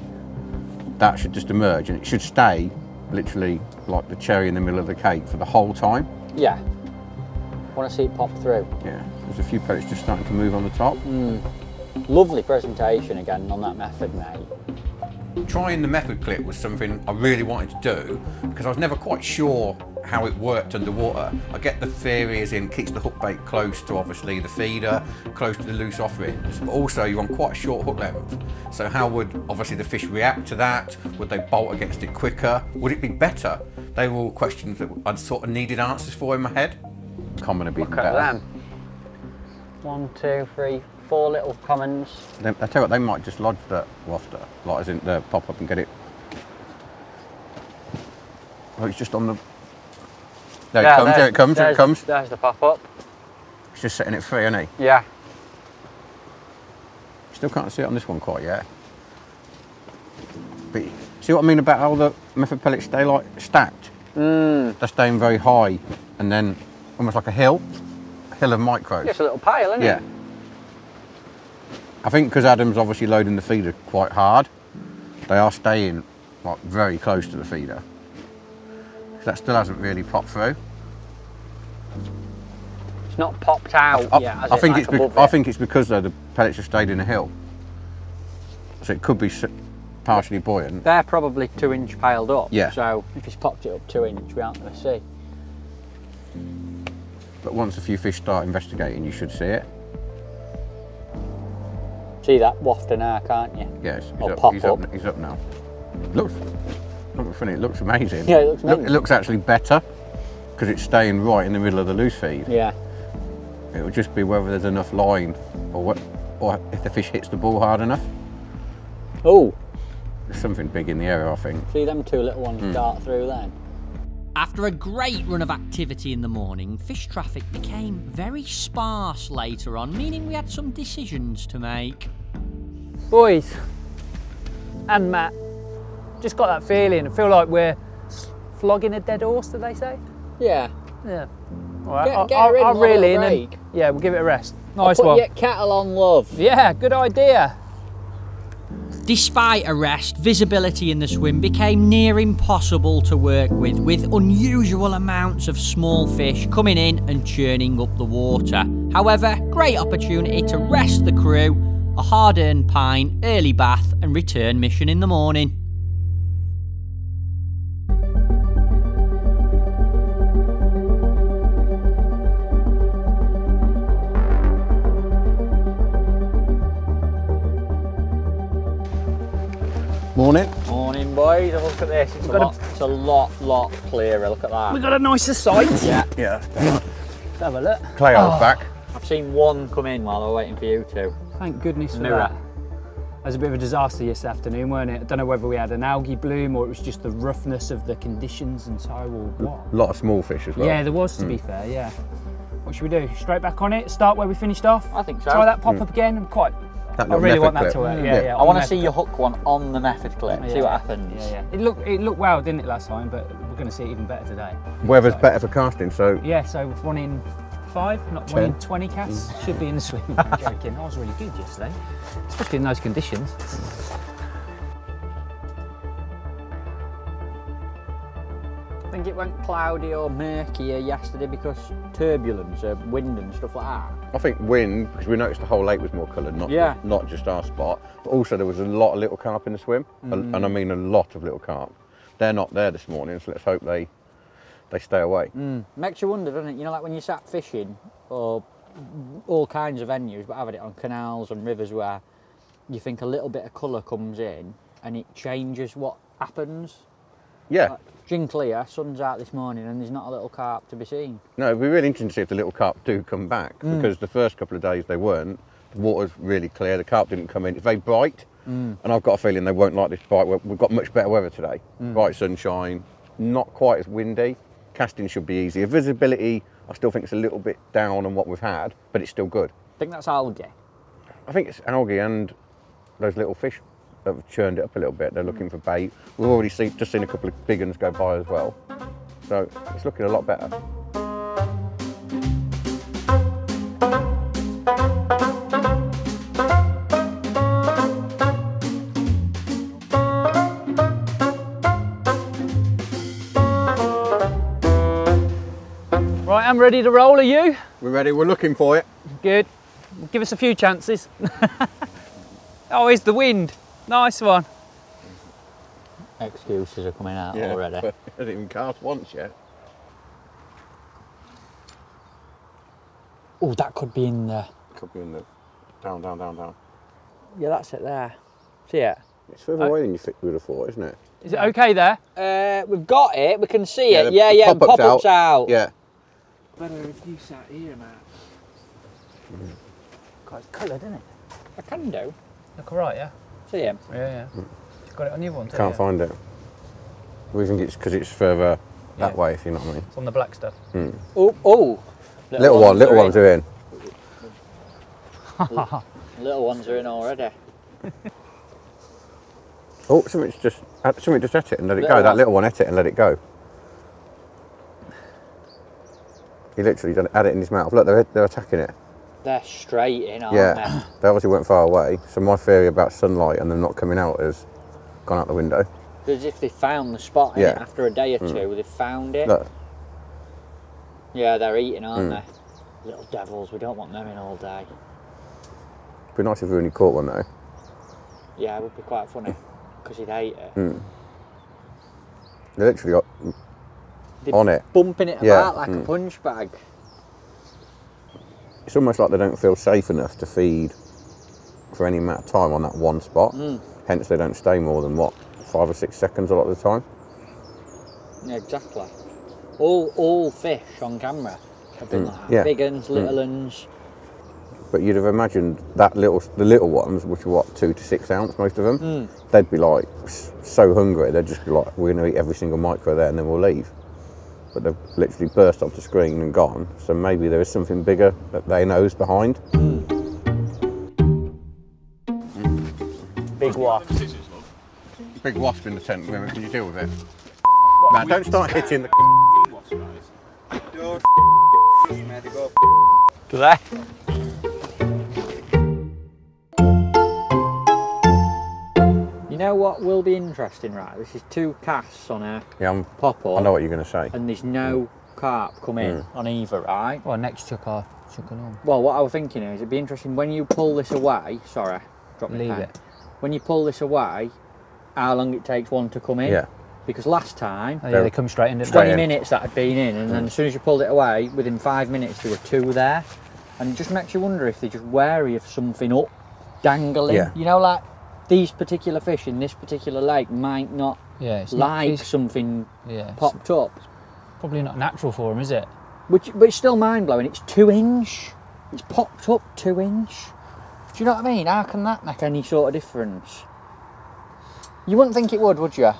that should just emerge, and it should stay literally like the cherry in the middle of the cake for the whole time. Yeah. I want to see it pop through. Yeah. There's a few pellets just starting to move on the top. Lovely presentation again on that method, mate. Trying the method clip was something I really wanted to do because I was never quite sure how it worked underwater. I get the theory as in keeps the hook bait close to obviously the feeder, close to the loose offerings, but also you're on quite a short hook length. So how would obviously the fish react to that? Would they bolt against it quicker? Would it be better? They were all questions that I'd sort of needed answers for in my head. Common would be better. Look at them. 1, 2, 3, 4 little commons. I tell you what, they might just lodge that wafter, like as in the pop up and get it. Oh, it's just on the. There it comes. There's the pop-up. It's just setting it free, isn't he? Yeah. Still can't see it on this one quite yet. But see what I mean about how the method pellets stay like stacked? They're staying very high and then almost like a hill of micros. It's a little pile, isn't it? Yeah. I think because Adam's obviously loading the feeder quite hard, they are staying like very close to the feeder. That still hasn't really popped through. It's not popped out yet, has it? I think it's because though the pellets have stayed in a hill, so it could be partially buoyant. They're probably 2-inch piled up. Yeah. So if he's popped it up 2-inch, we aren't going to see. But once a few fish start investigating, you should see it. See that wafter now, can't you? Yes. He's up now. Looks. Funny, it looks amazing. Yeah, it looks amazing. It looks actually better because it's staying right in the middle of the loose feed. Yeah. It would just be whether there's enough line or what, or if the fish hits the ball hard enough. Oh. There's something big in the area, I think. See them two little ones dart through then. After a great run of activity in the morning, fish traffic became very sparse later on, meaning we had some decisions to make. Boys and Matt. Just got that feeling. I feel like we're flogging a dead horse, do they say? Yeah. Yeah. All right. I'll reel in and, yeah, we'll give it a rest. Nice one. Put your cattle on, love. Yeah, good idea. Despite a rest, visibility in the swim became near impossible to work with unusual amounts of small fish coming in and churning up the water. However, great opportunity to rest the crew, a hard-earned pint, early bath and return mission in the morning. Morning. Morning, boys. Look at this. It's a lot clearer. Look at that. We've got a nicer sight. Yeah. Yeah. Let's have a look. Clay back. I've seen one come in while I was waiting for you two. Thank goodness for that. was a bit of a disaster yesterday afternoon, weren't it? I don't know whether we had an algae bloom or it was just the roughness of the conditions and so or what. A lot of small fish as well. Yeah, there was, to be fair, yeah. What should we do? Straight back on it? Start where we finished off? I think so. Try that pop-up again? I really want that to work. Yeah, yeah. I want to see your hook one on the method clip, see what happens. Yeah, yeah. It looked well, didn't it, last time, but we're going to see it even better today. Weather's better for casting, so... Yeah, so 1 in 5, not 10. 1 in 20 casts. Should be in the swim. I'm joking. I was really good yesterday, especially in those conditions. I think it went cloudy or murkier yesterday because turbulence, wind and stuff like that. I think wind, because we noticed the whole lake was more coloured, not just our spot, but also there was a lot of little carp in the swim, and I mean a lot of little carp. They're not there this morning, so let's hope they stay away. Makes you wonder, doesn't it? You know, like when you sat fishing or all kinds of venues, but having it on canals and rivers where you think a little bit of colour comes in and it changes what happens. Yeah. Like, gin clear, sun's out this morning and there's not a little carp to be seen. No, it'd be really interesting to see if the little carp do come back, because the first couple of days they weren't. The water's really clear, the carp didn't come in. If they bite, and I've got a feeling they won't like this bite. We've got much better weather today. Bright sunshine, not quite as windy. Casting should be easier. Visibility, I still think it's a little bit down on what we've had, but it's still good. I think that's algae. I think it's algae and those little fish that have churned it up a little bit. They're looking for bait. We've already just seen a couple of big ones go by as well. So it's looking a lot better. I'm ready to roll, are you? We're ready, we're looking for it. Good. Give us a few chances. Oh, here's the wind. Nice one. Excuses are coming out already. I didn't even cast once yet. Oh, that could be in the... Could be in the... Down, down, down, down. Yeah, that's it there. See it? It's further away than you think we would have thought, isn't it? Is it okay there? We've got it, we can see it. Yeah, yeah, pop-up's out. Yeah. Better if you sat here, Matt. God, it's coloured, isn't it? I can do. Look alright, yeah? See him? Yeah, yeah. Got it on your one, too. Can't find it. We think it's because it's further that way, if you know what I mean. It's on the black stuff. Oh, oh! Little ones are in. Little ones are in already. Oh, something just ate it and let it go. That little one ate it and let it go. He literally had it in his mouth. Look, they're attacking it. They're straight in, aren't they? They obviously went far away. So my theory about sunlight and them not coming out has gone out the window. Because if they found the spot in it after a day or two, they found it. Look. Yeah, they're eating, aren't they? Little devils, we don't want them in all day. It'd be nice if we only caught one, though. Yeah, it would be quite funny, because he'd ate it. They literally got... on it, bumping it about like a punch bag. It's almost like they don't feel safe enough to feed for any amount of time on that one spot. Hence, they don't stay more than what, 5 or 6 seconds a lot of the time. Yeah, exactly. All fish on camera have been like big uns, little uns. But you'd have imagined that the little ones, which are what, 2 to 6 ounce, most of them, they'd be like so hungry. They'd just be like, we're going to eat every single micro there, and then we'll leave. But they've literally burst onto screen and gone, so maybe there is something bigger that they know is behind. Big wasp. Big wasp in the tent, women. Can you deal with it? Matt, don't start hitting the wasp, guys. Do they? You know what will be interesting, right? This is 2 casts on a pop-up. I know what you're going to say. And there's no carp come in on either, right? Well, next chuck or chuck along. Well, what I was thinking is it'd be interesting when you pull this away. Sorry, drop me it. When you pull this away, how long it takes one to come in? Yeah. Because last time, they come straight in. 20 minutes that had been in, and then as soon as you pulled it away, within 5 minutes there were 2 there, and it just makes you wonder if they're just wary of something up dangling. Yeah. You know, like. These particular fish in this particular lake might not popped up. Probably not natural for them, is it? But it's still mind blowing. It's 2 inch. It's popped up 2 inch. Do you know what I mean? How can that make any sort of difference? You wouldn't think it would you?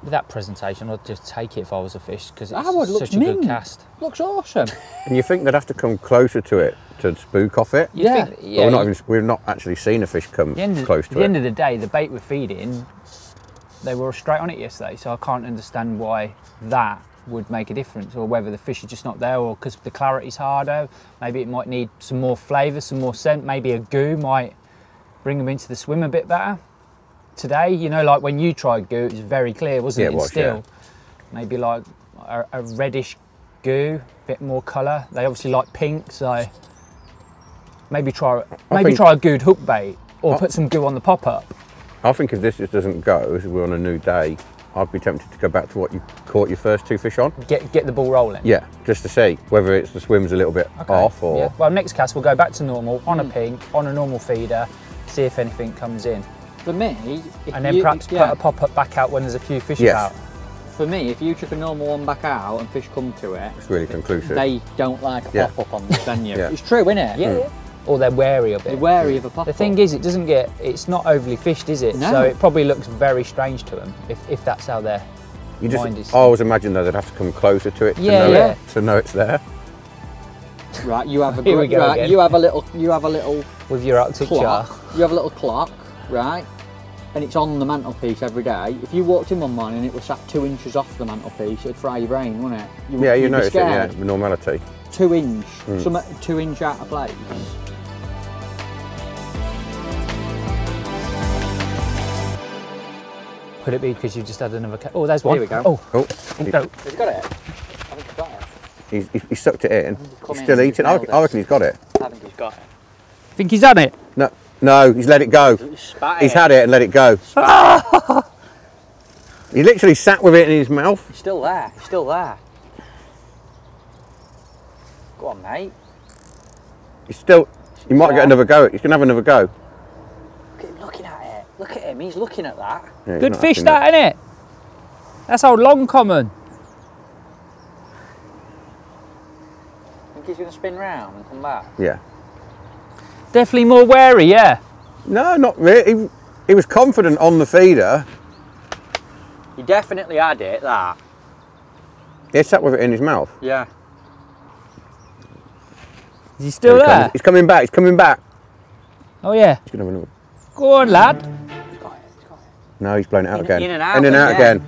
With that presentation, I'd just take it if I was a fish, because it's such a good cast. Looks awesome. And you think they'd have to come closer to it to spook off it? Yeah. Well, we've not actually seen a fish come close to it. At the end of the day, the bait we're feeding, they were straight on it yesterday, so I can't understand why that would make a difference, or whether the fish are just not there, or because the clarity's harder. Maybe it might need some more flavour, some more scent. Maybe a goo might bring them into the swim a bit better. Today, you know, like when you tried goo, it was very clear, wasn't it? It was, still, maybe like a reddish goo, a bit more colour. They obviously like pink, so maybe try a gooed hook bait, or put some goo on the pop up. I think if this just doesn't go, as we're on a new day, I'd be tempted to go back to what you caught your first two fish on. Get the ball rolling. Yeah, just to see whether it's the swim's a little bit off or. Yeah. Well, next cast we'll go back to normal on a pink, on a normal feeder, see if anything comes in. For me, and then perhaps put a pop-up back out when there's a few fish out. For me, if you chuck a normal one back out and fish come to it, it's really conclusive. They don't like a pop-up on this venue. It's true, isn't it? Yeah. Or they're wary of it. They're wary of a pop-up. The thing is, it doesn't get. It's not overly fished, is it? No. So it probably looks very strange to them if that's how their mind is. I always imagine though they'd have to come closer to it to know it's there. Right, you have a you have a little with your Arctic jar. You have a little clock. Right, and it's on the mantelpiece every day. If you walked in one morning and it was sat 2 inches off the mantelpiece, it'd fry your brain, wouldn't it? Yeah, you'd notice it, normality. 2 inch, some 2 inch out of place. Could it be because you just had another cat? Oh, there's one. Here we go. Oh, he's got it. I think he's got it. He's sucked it in. He's still eating. I reckon he's got it. I think he's got it. Think he's had it? No. No, he's let it go. He's had it and let it go. He literally sat with it in his mouth. He's still there, Go on, mate. He's still, he might get another go. He's going to have another go. Look at him looking at it. Look at him, he's looking at that. Yeah, good fish that, innit? That's old long common. Think he's going to spin round and come back? Yeah. Definitely more wary, yeah. No, not really. He was confident on the feeder. He definitely had it, that. He sat with it in his mouth? Yeah. Is he still there? He's coming back, Oh, yeah. He's gonna have another. Go on, lad. He's got it, No, he's blown it out again. In and out, again.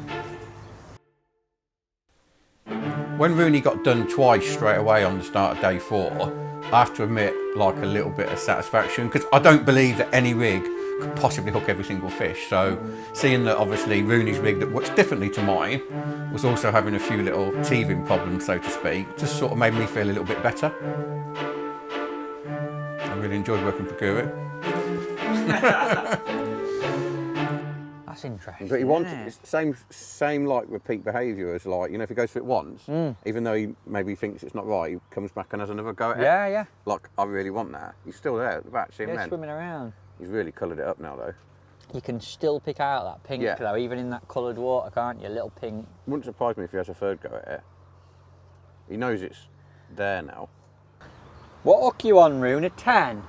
When Rooney got done twice straight away on the start of day four, I have to admit, like, a little bit of satisfaction, because I don't believe that any rig could possibly hook every single fish. So seeing that obviously Rooney's rig that works differently to mine was also having a few little teething problems, so to speak, just sort of made me feel a little bit better. I really enjoyed working for Guru. That's interesting. But he wanted the same like repeat behaviour as, like, you know, if he goes for it once, even though he maybe thinks it's not right, he comes back and has another go at it. Yeah, yeah. Like, I really want that. He's still there at the back, see him then. Swimming around. He's really coloured it up now though. You can still pick out that pink though, even in that coloured water, can't you? A little pink. Wouldn't surprise me if he has a third go at it. He knows it's there now. What hook you on, Roon? A 10?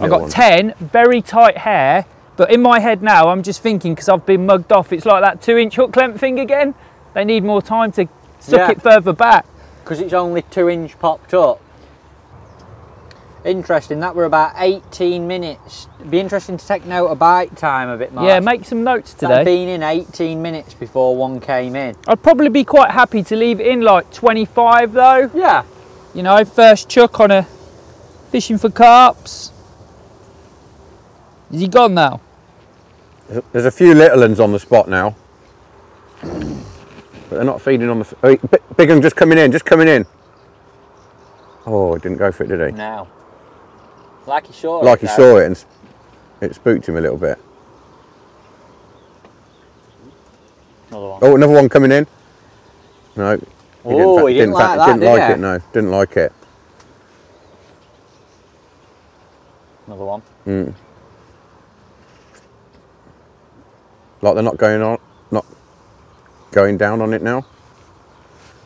I've got 10, very tight hair. But in my head now, I'm just thinking, because I've been mugged off, it's like that 2 inch hook length thing again. They need more time to suck it further back. Because it's only 2 inch popped up. Interesting, that were about 18 minutes. It'd be interesting to take note of bite time of it, Mark. Yeah, make some notes today. That'd been in 18 minutes before one came in. I'd probably be quite happy to leave it in like 25 though. Yeah. You know, first chuck on a fishing for carps. Is he gone now? There's a few little uns on the spot now, but they're not feeding on the. Big un just coming in, Oh, he didn't go for it, did he? No. Like he saw it. Like he saw it, and it spooked him a little bit. Another one. Oh, another one coming in. No. He didn't like that. Didn't like it. Another one. Mm. Like they're not going down on it now.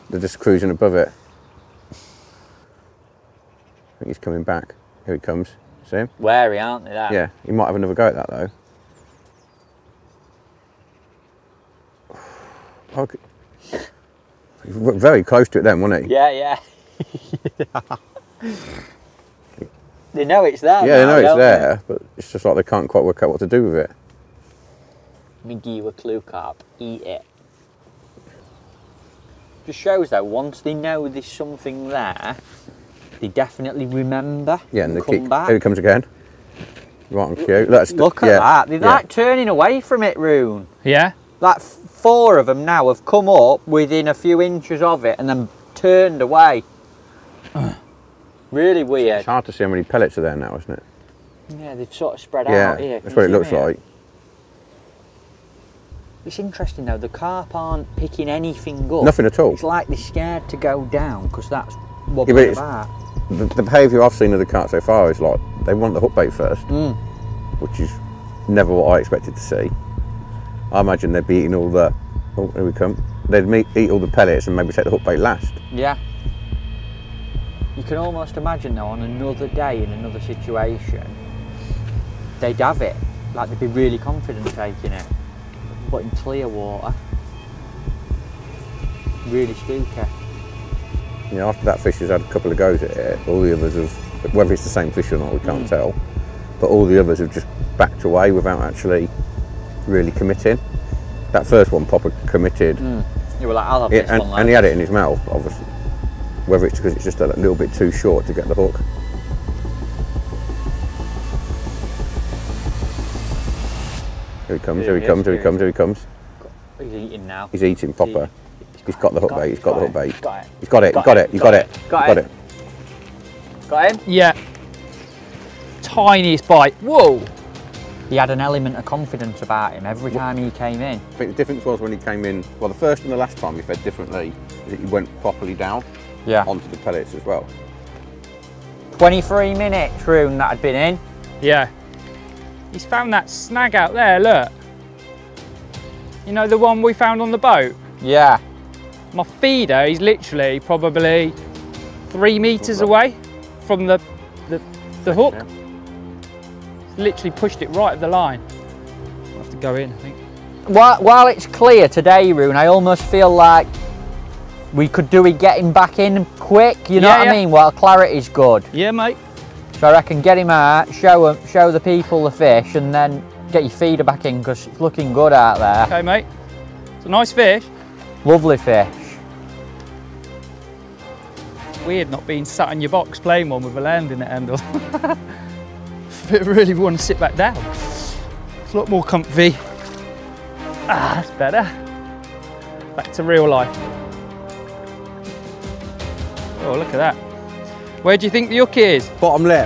They're just cruising above it. I think he's coming back. Here he comes. to him. Wary, aren't they? That? Yeah, he might have another go at that though. Okay. Very close to it then, wasn't he? Yeah, yeah. They know it's there. Yeah, now, they know it's there, but it's just like they can't quite work out what to do with it. Me give you a clue, carp. Eat it. Just shows that once they know there's something there, they definitely remember. Yeah, and they come back. Here it comes again. Right on cue. Look at that. They're like turning away from it, Roon. Yeah. Like four of them now have come up within a few inches of it and then turned away. Really weird. It's hard to see how many pellets are there now, isn't it? Yeah, they've sort of spread out here. That's what it looks like. It's interesting though, the carp aren't picking anything up. Nothing at all. It's like they're scared to go down because that's what they're about. The behaviour I've seen of the carp so far is like they want the hook bait first, which is never what I expected to see. I imagine they'd be eating all the, oh, here we come. They'd eat all the pellets and maybe take the hook bait last. Yeah. You can almost imagine though, on another day in another situation, they'd have it. Like they'd be really confident taking it. But in clear water, really spooky. You know, after that fish has had a couple of goes at it, all the others have, whether it's the same fish or not, we can't tell, but all the others have just backed away without actually really committing. That first one proper committed. You were like, I'll have this one. And he had it in his mouth, obviously. Whether it's because it's just a little bit too short to get the hook. Here he comes, here he comes. He's eating now. He's eating proper. He's got the hook bait, he's got the hook bait. He's got it, he's got it. Got him? Yeah. Tiniest bite, whoa! He had an element of confidence about him every time he came in. I think the difference was when he came in, well the first and the last time he fed differently, is that he went properly down onto the pellets as well. 23 minutes, Roon, that had been in. Yeah. He's found that snag out there, look. You know the one we found on the boat? Yeah. My feeder is literally probably 3 metres away from the hook. Literally pushed it right at the line. I'll have to go in, I think. While it's clear today, Roon, I almost feel like we could do it getting back in quick, you know what I mean? While clarity's good. Yeah, mate. So I reckon get him out, show the people the fish, and then get your feeder back in because it's looking good out there. Okay, mate. It's a nice fish. Lovely fish. Weird not being sat in your box playing one with a landing handle. I really want to sit back down. It's a lot more comfy. Ah, that's better. Back to real life. Oh, look at that. Where do you think the hook is? Bottom lip.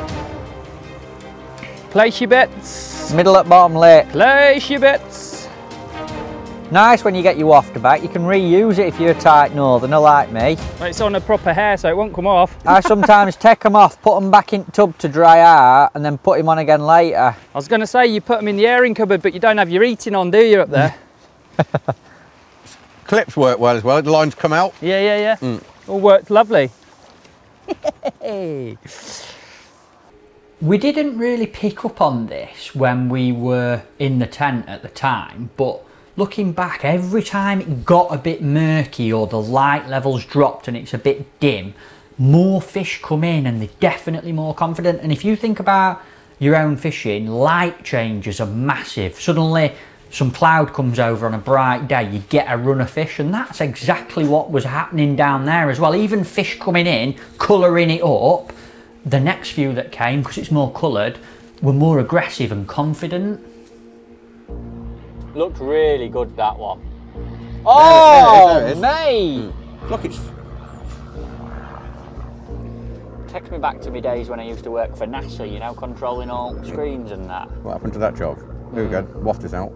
Place your bets. Middle at bottom lip. Place your bets. Nice when you get your wafter back. You can reuse it if you're a tight northerner like me. But it's on a proper hair, so it won't come off. I sometimes take them off, put them back in tub to dry out, and then put them on again later. I was going to say you put them in the airing cupboard, but you don't have your eating on, do you, up there? Clips work well as well. The lines come out. Yeah, yeah, yeah. All worked lovely. We didn't really pick up on this when we were in the tent at the time, but looking back, every time it got a bit murky or the light levels dropped and it's a bit dim, more fish come in and they're definitely more confident. And if you think about your own fishing, light changes are massive. Suddenly some cloud comes over on a bright day, you get a run of fish, and that's exactly what was happening down there as well. Even fish coming in, colouring it up, the next few that came, because it's more coloured, were more aggressive and confident. Looked really good, that one. Oh, there it is, mate! Look, it's... Takes me back to my days when I used to work for NASA, you know, controlling all screens and that. What happened to that job? Here we go, wafter's out.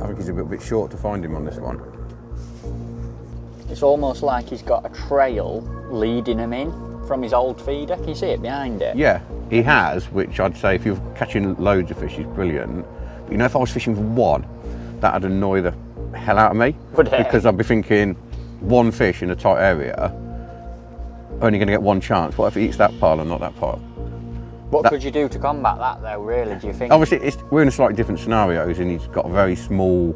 I think he's a bit short to find him on this one. It's almost like he's got a trail leading him in from his old feeder. Can you see it behind it? Yeah, he has, which I'd say if you're catching loads of fish, he's brilliant. But you know, if I was fishing for one, that'd annoy the hell out of me. Would it? Because I'd be thinking, one fish in a tight area, only going to get one chance. What if he eats that pile and not that pile? What could you do to combat that though, really, do you think? Obviously, we're in a slightly different scenarios, and he's got a very small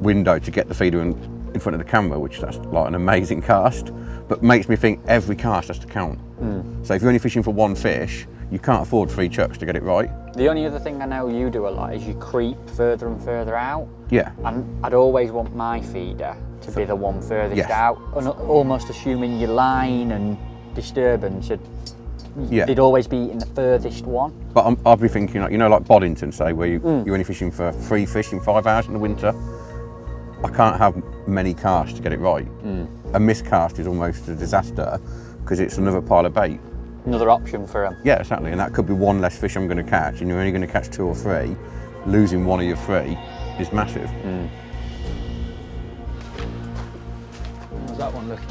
window to get the feeder in front of the camera, which that's like an amazing cast, but makes me think every cast has to count. Mm. So if you're only fishing for one fish, you can't afford 3 chucks to get it right. The only other thing I know you do a lot is you creep further and further out. Yeah. And I'd always want my feeder to be the one furthest out, and almost assuming your line and disturbance, they'd always be in the furthest one. But I'd be thinking, like, you know, like Boddington, say, where you're only fishing for 3 fish in 5 hours in the winter. I can't have many casts to get it right. Mm. A miscast is almost a disaster because it's another pile of bait. Another option for them. Yeah, exactly, and that could be one less fish I'm going to catch, and you're only going to catch 2 or 3. Losing 1 of your 3 is massive. Mm. How's that one looking?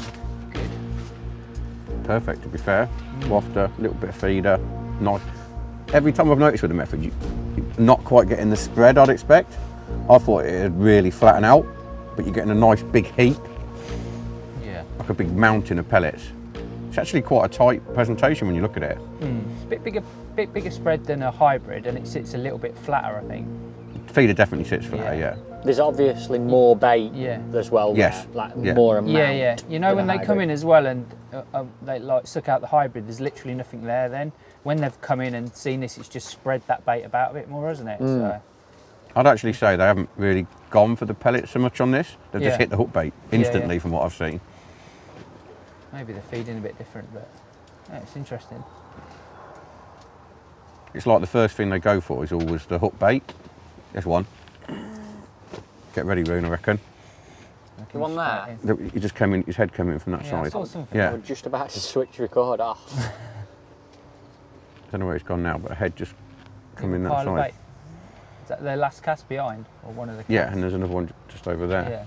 Good. Perfect, to be fair. Wafter, little bit of feeder, nice. Every time I've noticed with the method, you're not quite getting the spread I'd expect. I thought it would really flatten out, but you're getting a nice big heap. Yeah. Like a big mountain of pellets. It's actually quite a tight presentation when you look at it. Mm. It's a bit bigger spread than a hybrid, and it sits a little bit flatter, I think. The feeder definitely sits flatter, yeah. There's obviously more bait as well. Yes. There, like more amount. Yeah, yeah. You know, when they come in as well and they like suck out the hybrid, there's literally nothing there then. When they've come in and seen this, it's just spread that bait about a bit more, hasn't it? Mm. So. I'd actually say they haven't really gone for the pellets so much on this. They've just hit the hook bait instantly from what I've seen. Maybe they're feeding a bit different, but it's interesting. It's like the first thing they go for is always the hook bait. There's one. Get ready, Roon, I reckon. The one there? He just came in, his head came in from that side. I saw something. Yeah. I was just about to switch record off. I don't know where it's gone now, but a head just come in that side. Is that their last cast behind, or one of the casts? Yeah, and there's another one just over there. Yeah.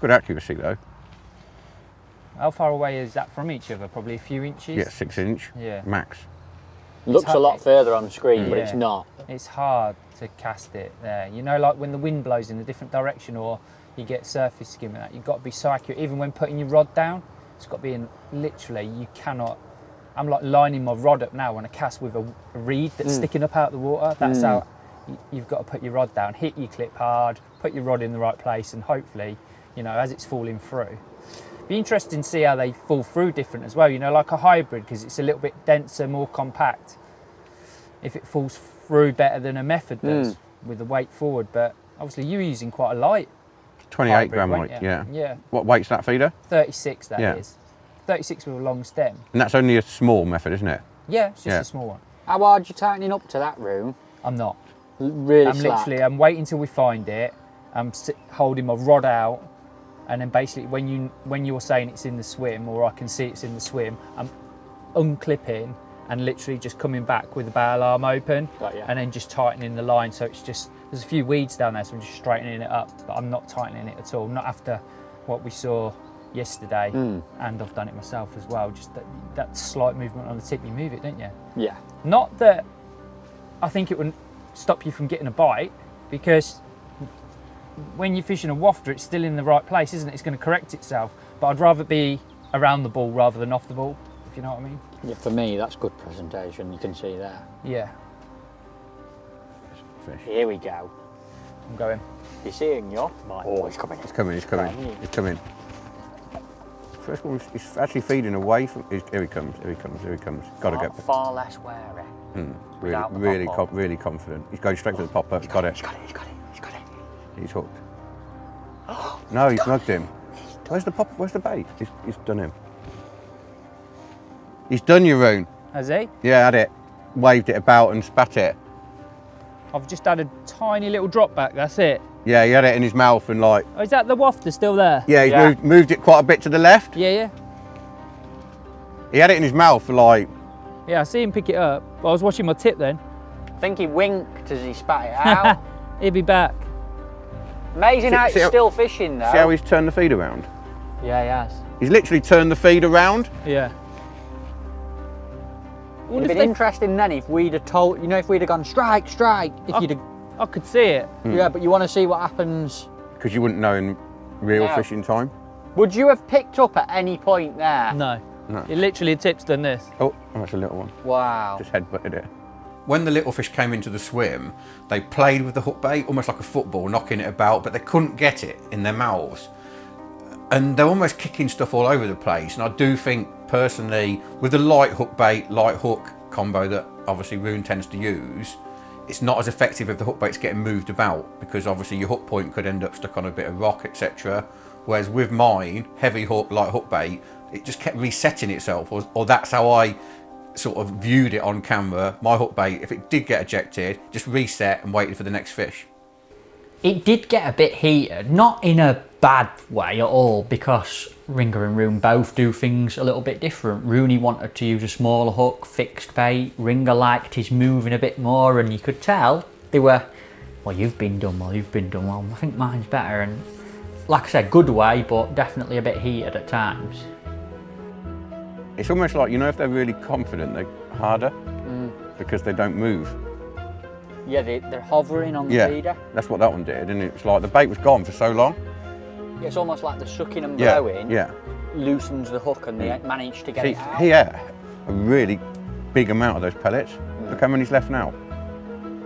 Good accuracy, though. How far away is that from each other? Probably a few inches? Yeah, 6 inch max. Looks a lot further on screen, but it's not. It's hard to cast it there. You know, like when the wind blows in a different direction or you get surface skimming out, you've got to be so accurate. Even when putting your rod down, it's got to be in, literally, you cannot. I'm like lining my rod up now on a cast with a reed that's sticking up out of the water. That's how you've got to put your rod down. Hit your clip hard, put your rod in the right place, and hopefully, you know, as it's falling through. Be interesting to see how they fall through different as well, you know, like a hybrid, because it's a little bit denser, more compact. If it falls through better than a method does with the weight forward, but obviously you're using quite a light 28 gram weight, yeah. What weight's that feeder? 36 that is. 36 with a long stem. And that's only a small method, isn't it? Yeah, it's just a small one. How hard are you tightening up to that, Roon? I'm not. Really slack. Literally, I'm waiting till we find it. I'm holding my rod out. And then basically when you're saying it's in the swim, or I can see it's in the swim, I'm unclipping and literally just coming back with the barrel arm open and then just tightening the line. So it's just, there's a few weeds down there, so I'm just straightening it up, but I'm not tightening it at all. Not after what we saw yesterday, and I've done it myself as well. Just that slight movement on the tip, you move it, don't you? Yeah. Not that I think it would stop you from getting a bite, because when you're fishing a wafter, it's still in the right place, isn't it? It's going to correct itself. But I'd rather be around the ball rather than off the ball, if you know what I mean. Yeah, for me, that's good presentation. You can see there. Yeah. Fish. Here we go. I'm going. You're seeing your mind. Oh, he's coming. He's coming. He's coming. He's coming. First one, he's actually feeding away from. Here he comes. Here he comes. Here he comes. Got to get back. Far less wary. Really confident. He's going straight for the popper. He's got it. He's got it. He's got it. He's hooked. Oh, no, he's nugged him. Where's the pop? Where's the bait? He's done him. He's done you, Roon. Has he? Yeah, had it. Waved it about and spat it. I've just had a tiny little drop back, that's it. Yeah, he had it in his mouth and like... Oh, is that the wafter still there? Yeah, he's moved it quite a bit to the left. Yeah, yeah. He had it in his mouth for like... Yeah, I see him pick it up. I was watching my tip then. I think he winked as he spat it out. He'll be back. Amazing how it's still fishing though. See how he's turned the feed around? Yeah, he has. He's literally turned the feed around. Yeah. It would have been interesting then if we'd have told, you know, if we'd have gone strike, strike, if you'd have... I could see it. Yeah, but you want to see what happens. Because you wouldn't know in real fishing time. Would you have picked up at any point there? No. No. It literally tips than this. Oh, that's a little one. Wow. Just headbutted it. When the little fish came into the swim, they played with the hook bait almost like a football, knocking it about, but they couldn't get it in their mouths. And they're almost kicking stuff all over the place. And I do think, personally, with the light hook bait, light hook combo that obviously Roon tends to use, it's not as effective if the hook bait's getting moved about, because obviously your hook point could end up stuck on a bit of rock, etc. Whereas with mine, heavy hook, light hook bait, it just kept resetting itself, or that's how I sort of viewed it on camera. My hook bait, if it did get ejected, just reset and waited for the next fish. It did get a bit heated, not in a bad way at all, because Ringer and Roon both do things a little bit different. Rooney wanted to use a smaller hook, fixed bait. Ringer liked his moving a bit more, and you could tell they were, well, you've been done well, you've been done well, I think mine's better. And like I said, good way, but definitely a bit heated at times. It's almost like, you know, if they're really confident, they're harder because they don't move. Yeah, they're hovering on the feeder. That's what that one did, and it's like the bait was gone for so long. Yeah, it's almost like the sucking and blowing loosens the hook and they manage to get it out. He ate a really big amount of those pellets. Look how many's left now.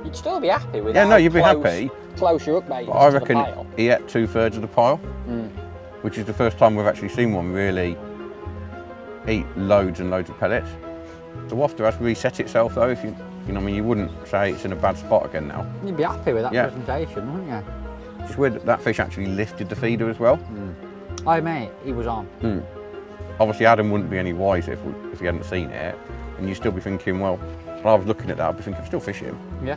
You'd still be happy with that. Yeah, no, you'd be happy. Close your hook bait. I reckon he ate 2/3 of the pile, which is the first time we've actually seen one really eat loads and loads of pellets. The wafter has reset itself though, if you... You know, I mean, you wouldn't say it's in a bad spot again now. You'd be happy with that presentation, wouldn't you? It's weird that that fish actually lifted the feeder as well. Oh, mate, he was on. Obviously, Adam wouldn't be any wiser if he hadn't seen it, and you'd still be thinking, well, when I was looking at that, I'd be thinking, I'm still fishing. Yeah.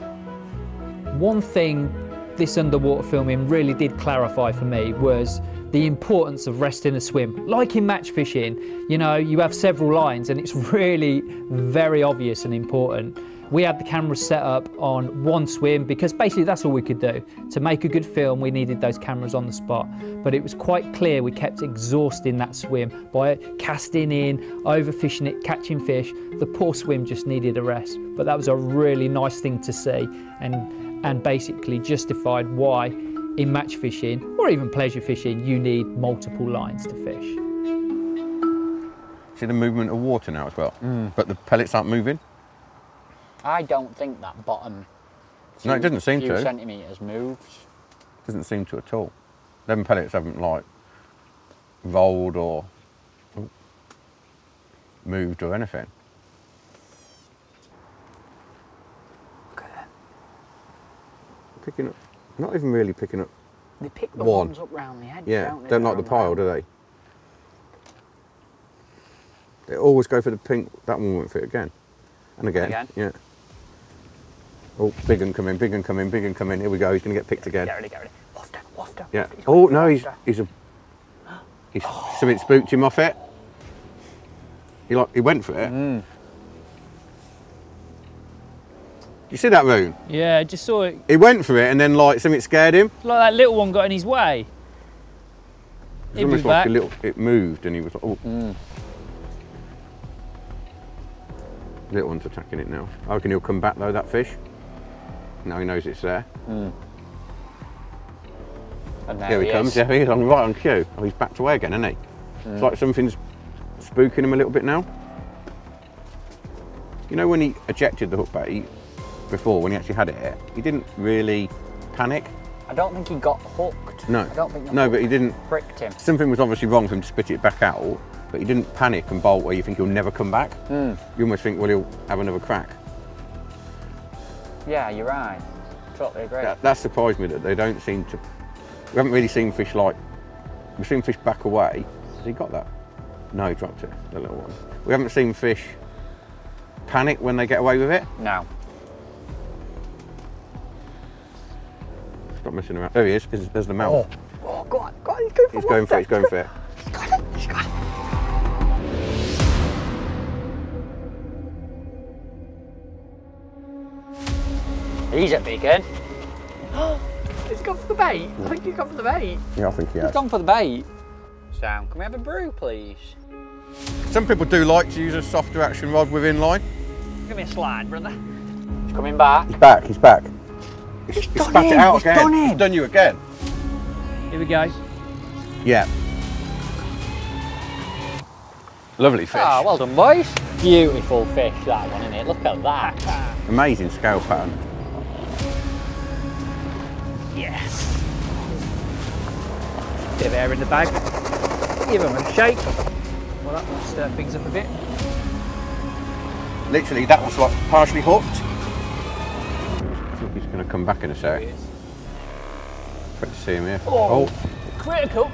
One thing this underwater filming really did clarify for me was the importance of resting a swim. Like in match fishing, you know, you have several lines, and it's really very obvious and important. We had the camera set up on one swim because basically that's all we could do. To make a good film, we needed those cameras on the spot. But it was quite clear we kept exhausting that swim by casting in, overfishing it, catching fish. The poor swim just needed a rest. But that was a really nice thing to see, and basically justified why in match fishing, or even pleasure fishing, you need multiple lines to fish. See the movement of water now as well, but the pellets aren't moving. I don't think that bottom it doesn't seem to. Centimetres moves. Doesn't seem to at all. Them pellets haven't like rolled or moved or anything. Look at that. Picking up, not even really picking up. They pick the ones up round the edge. Yeah, don't like the pile, do they? They always go for the pink. That one went for it again. And again. Yeah. Oh, big and come in, big and come in, big and come in. Here we go. He's going to get picked again. Get ready, get ready. Wafter, wafter. Yeah. Wafter. Oh no, he's something spooked him off it. He went for it. You see that, Roon? Yeah, I just saw it. He went for it, and then like something scared him. Like that little one got in his way. It was almost like a little. It moved, and he was like, oh. Little one's attacking it now. I reckon he'll come back though, that fish. Now he knows it's there. And there he comes. Yeah, he's on right on cue. Oh, he's backed away again, isn't he? It's like something's spooking him a little bit now. You know when he ejected the hook bait before, when he actually had it, he didn't really panic. I don't think he got hooked. No. I don't think but he didn't. Pricked him. Something was obviously wrong for him to spit it back out. But he didn't panic and bolt where you think he'll never come back. You almost think, well, he'll have another crack. Yeah, you're right. Totally agree. That surprised me that they don't seem to... We haven't really seen fish like... We've seen fish back away. Has he got that? No, he dropped it, the little one. We haven't seen fish panic when they get away with it. No. Stop messing around. There he is. There's the mouth. Oh, go on, go on. He's going for it, he's going for it. He's got it, he's got it. He's a big one. He's gone for the bait. I think he's gone for the bait. Yeah, I think he has. He's gone for the bait. Sam, can we have a brew, please? Some people do like to use a softer action rod with inline. Give me a slide, brother. He's coming back. He's back, he's back. He's spat it out again. He's done you again. Here we go. Yeah. Lovely fish. Ah, well done, boys. Beautiful fish, that one, isn't it? Look at that. Amazing scale pattern. Yes. Bit of air in the bag. Give them a shake. Well, that will stir things up a bit. Literally, that was what partially hooked. I think he's going to come back in a sec. Great to see him here. Oh, critical.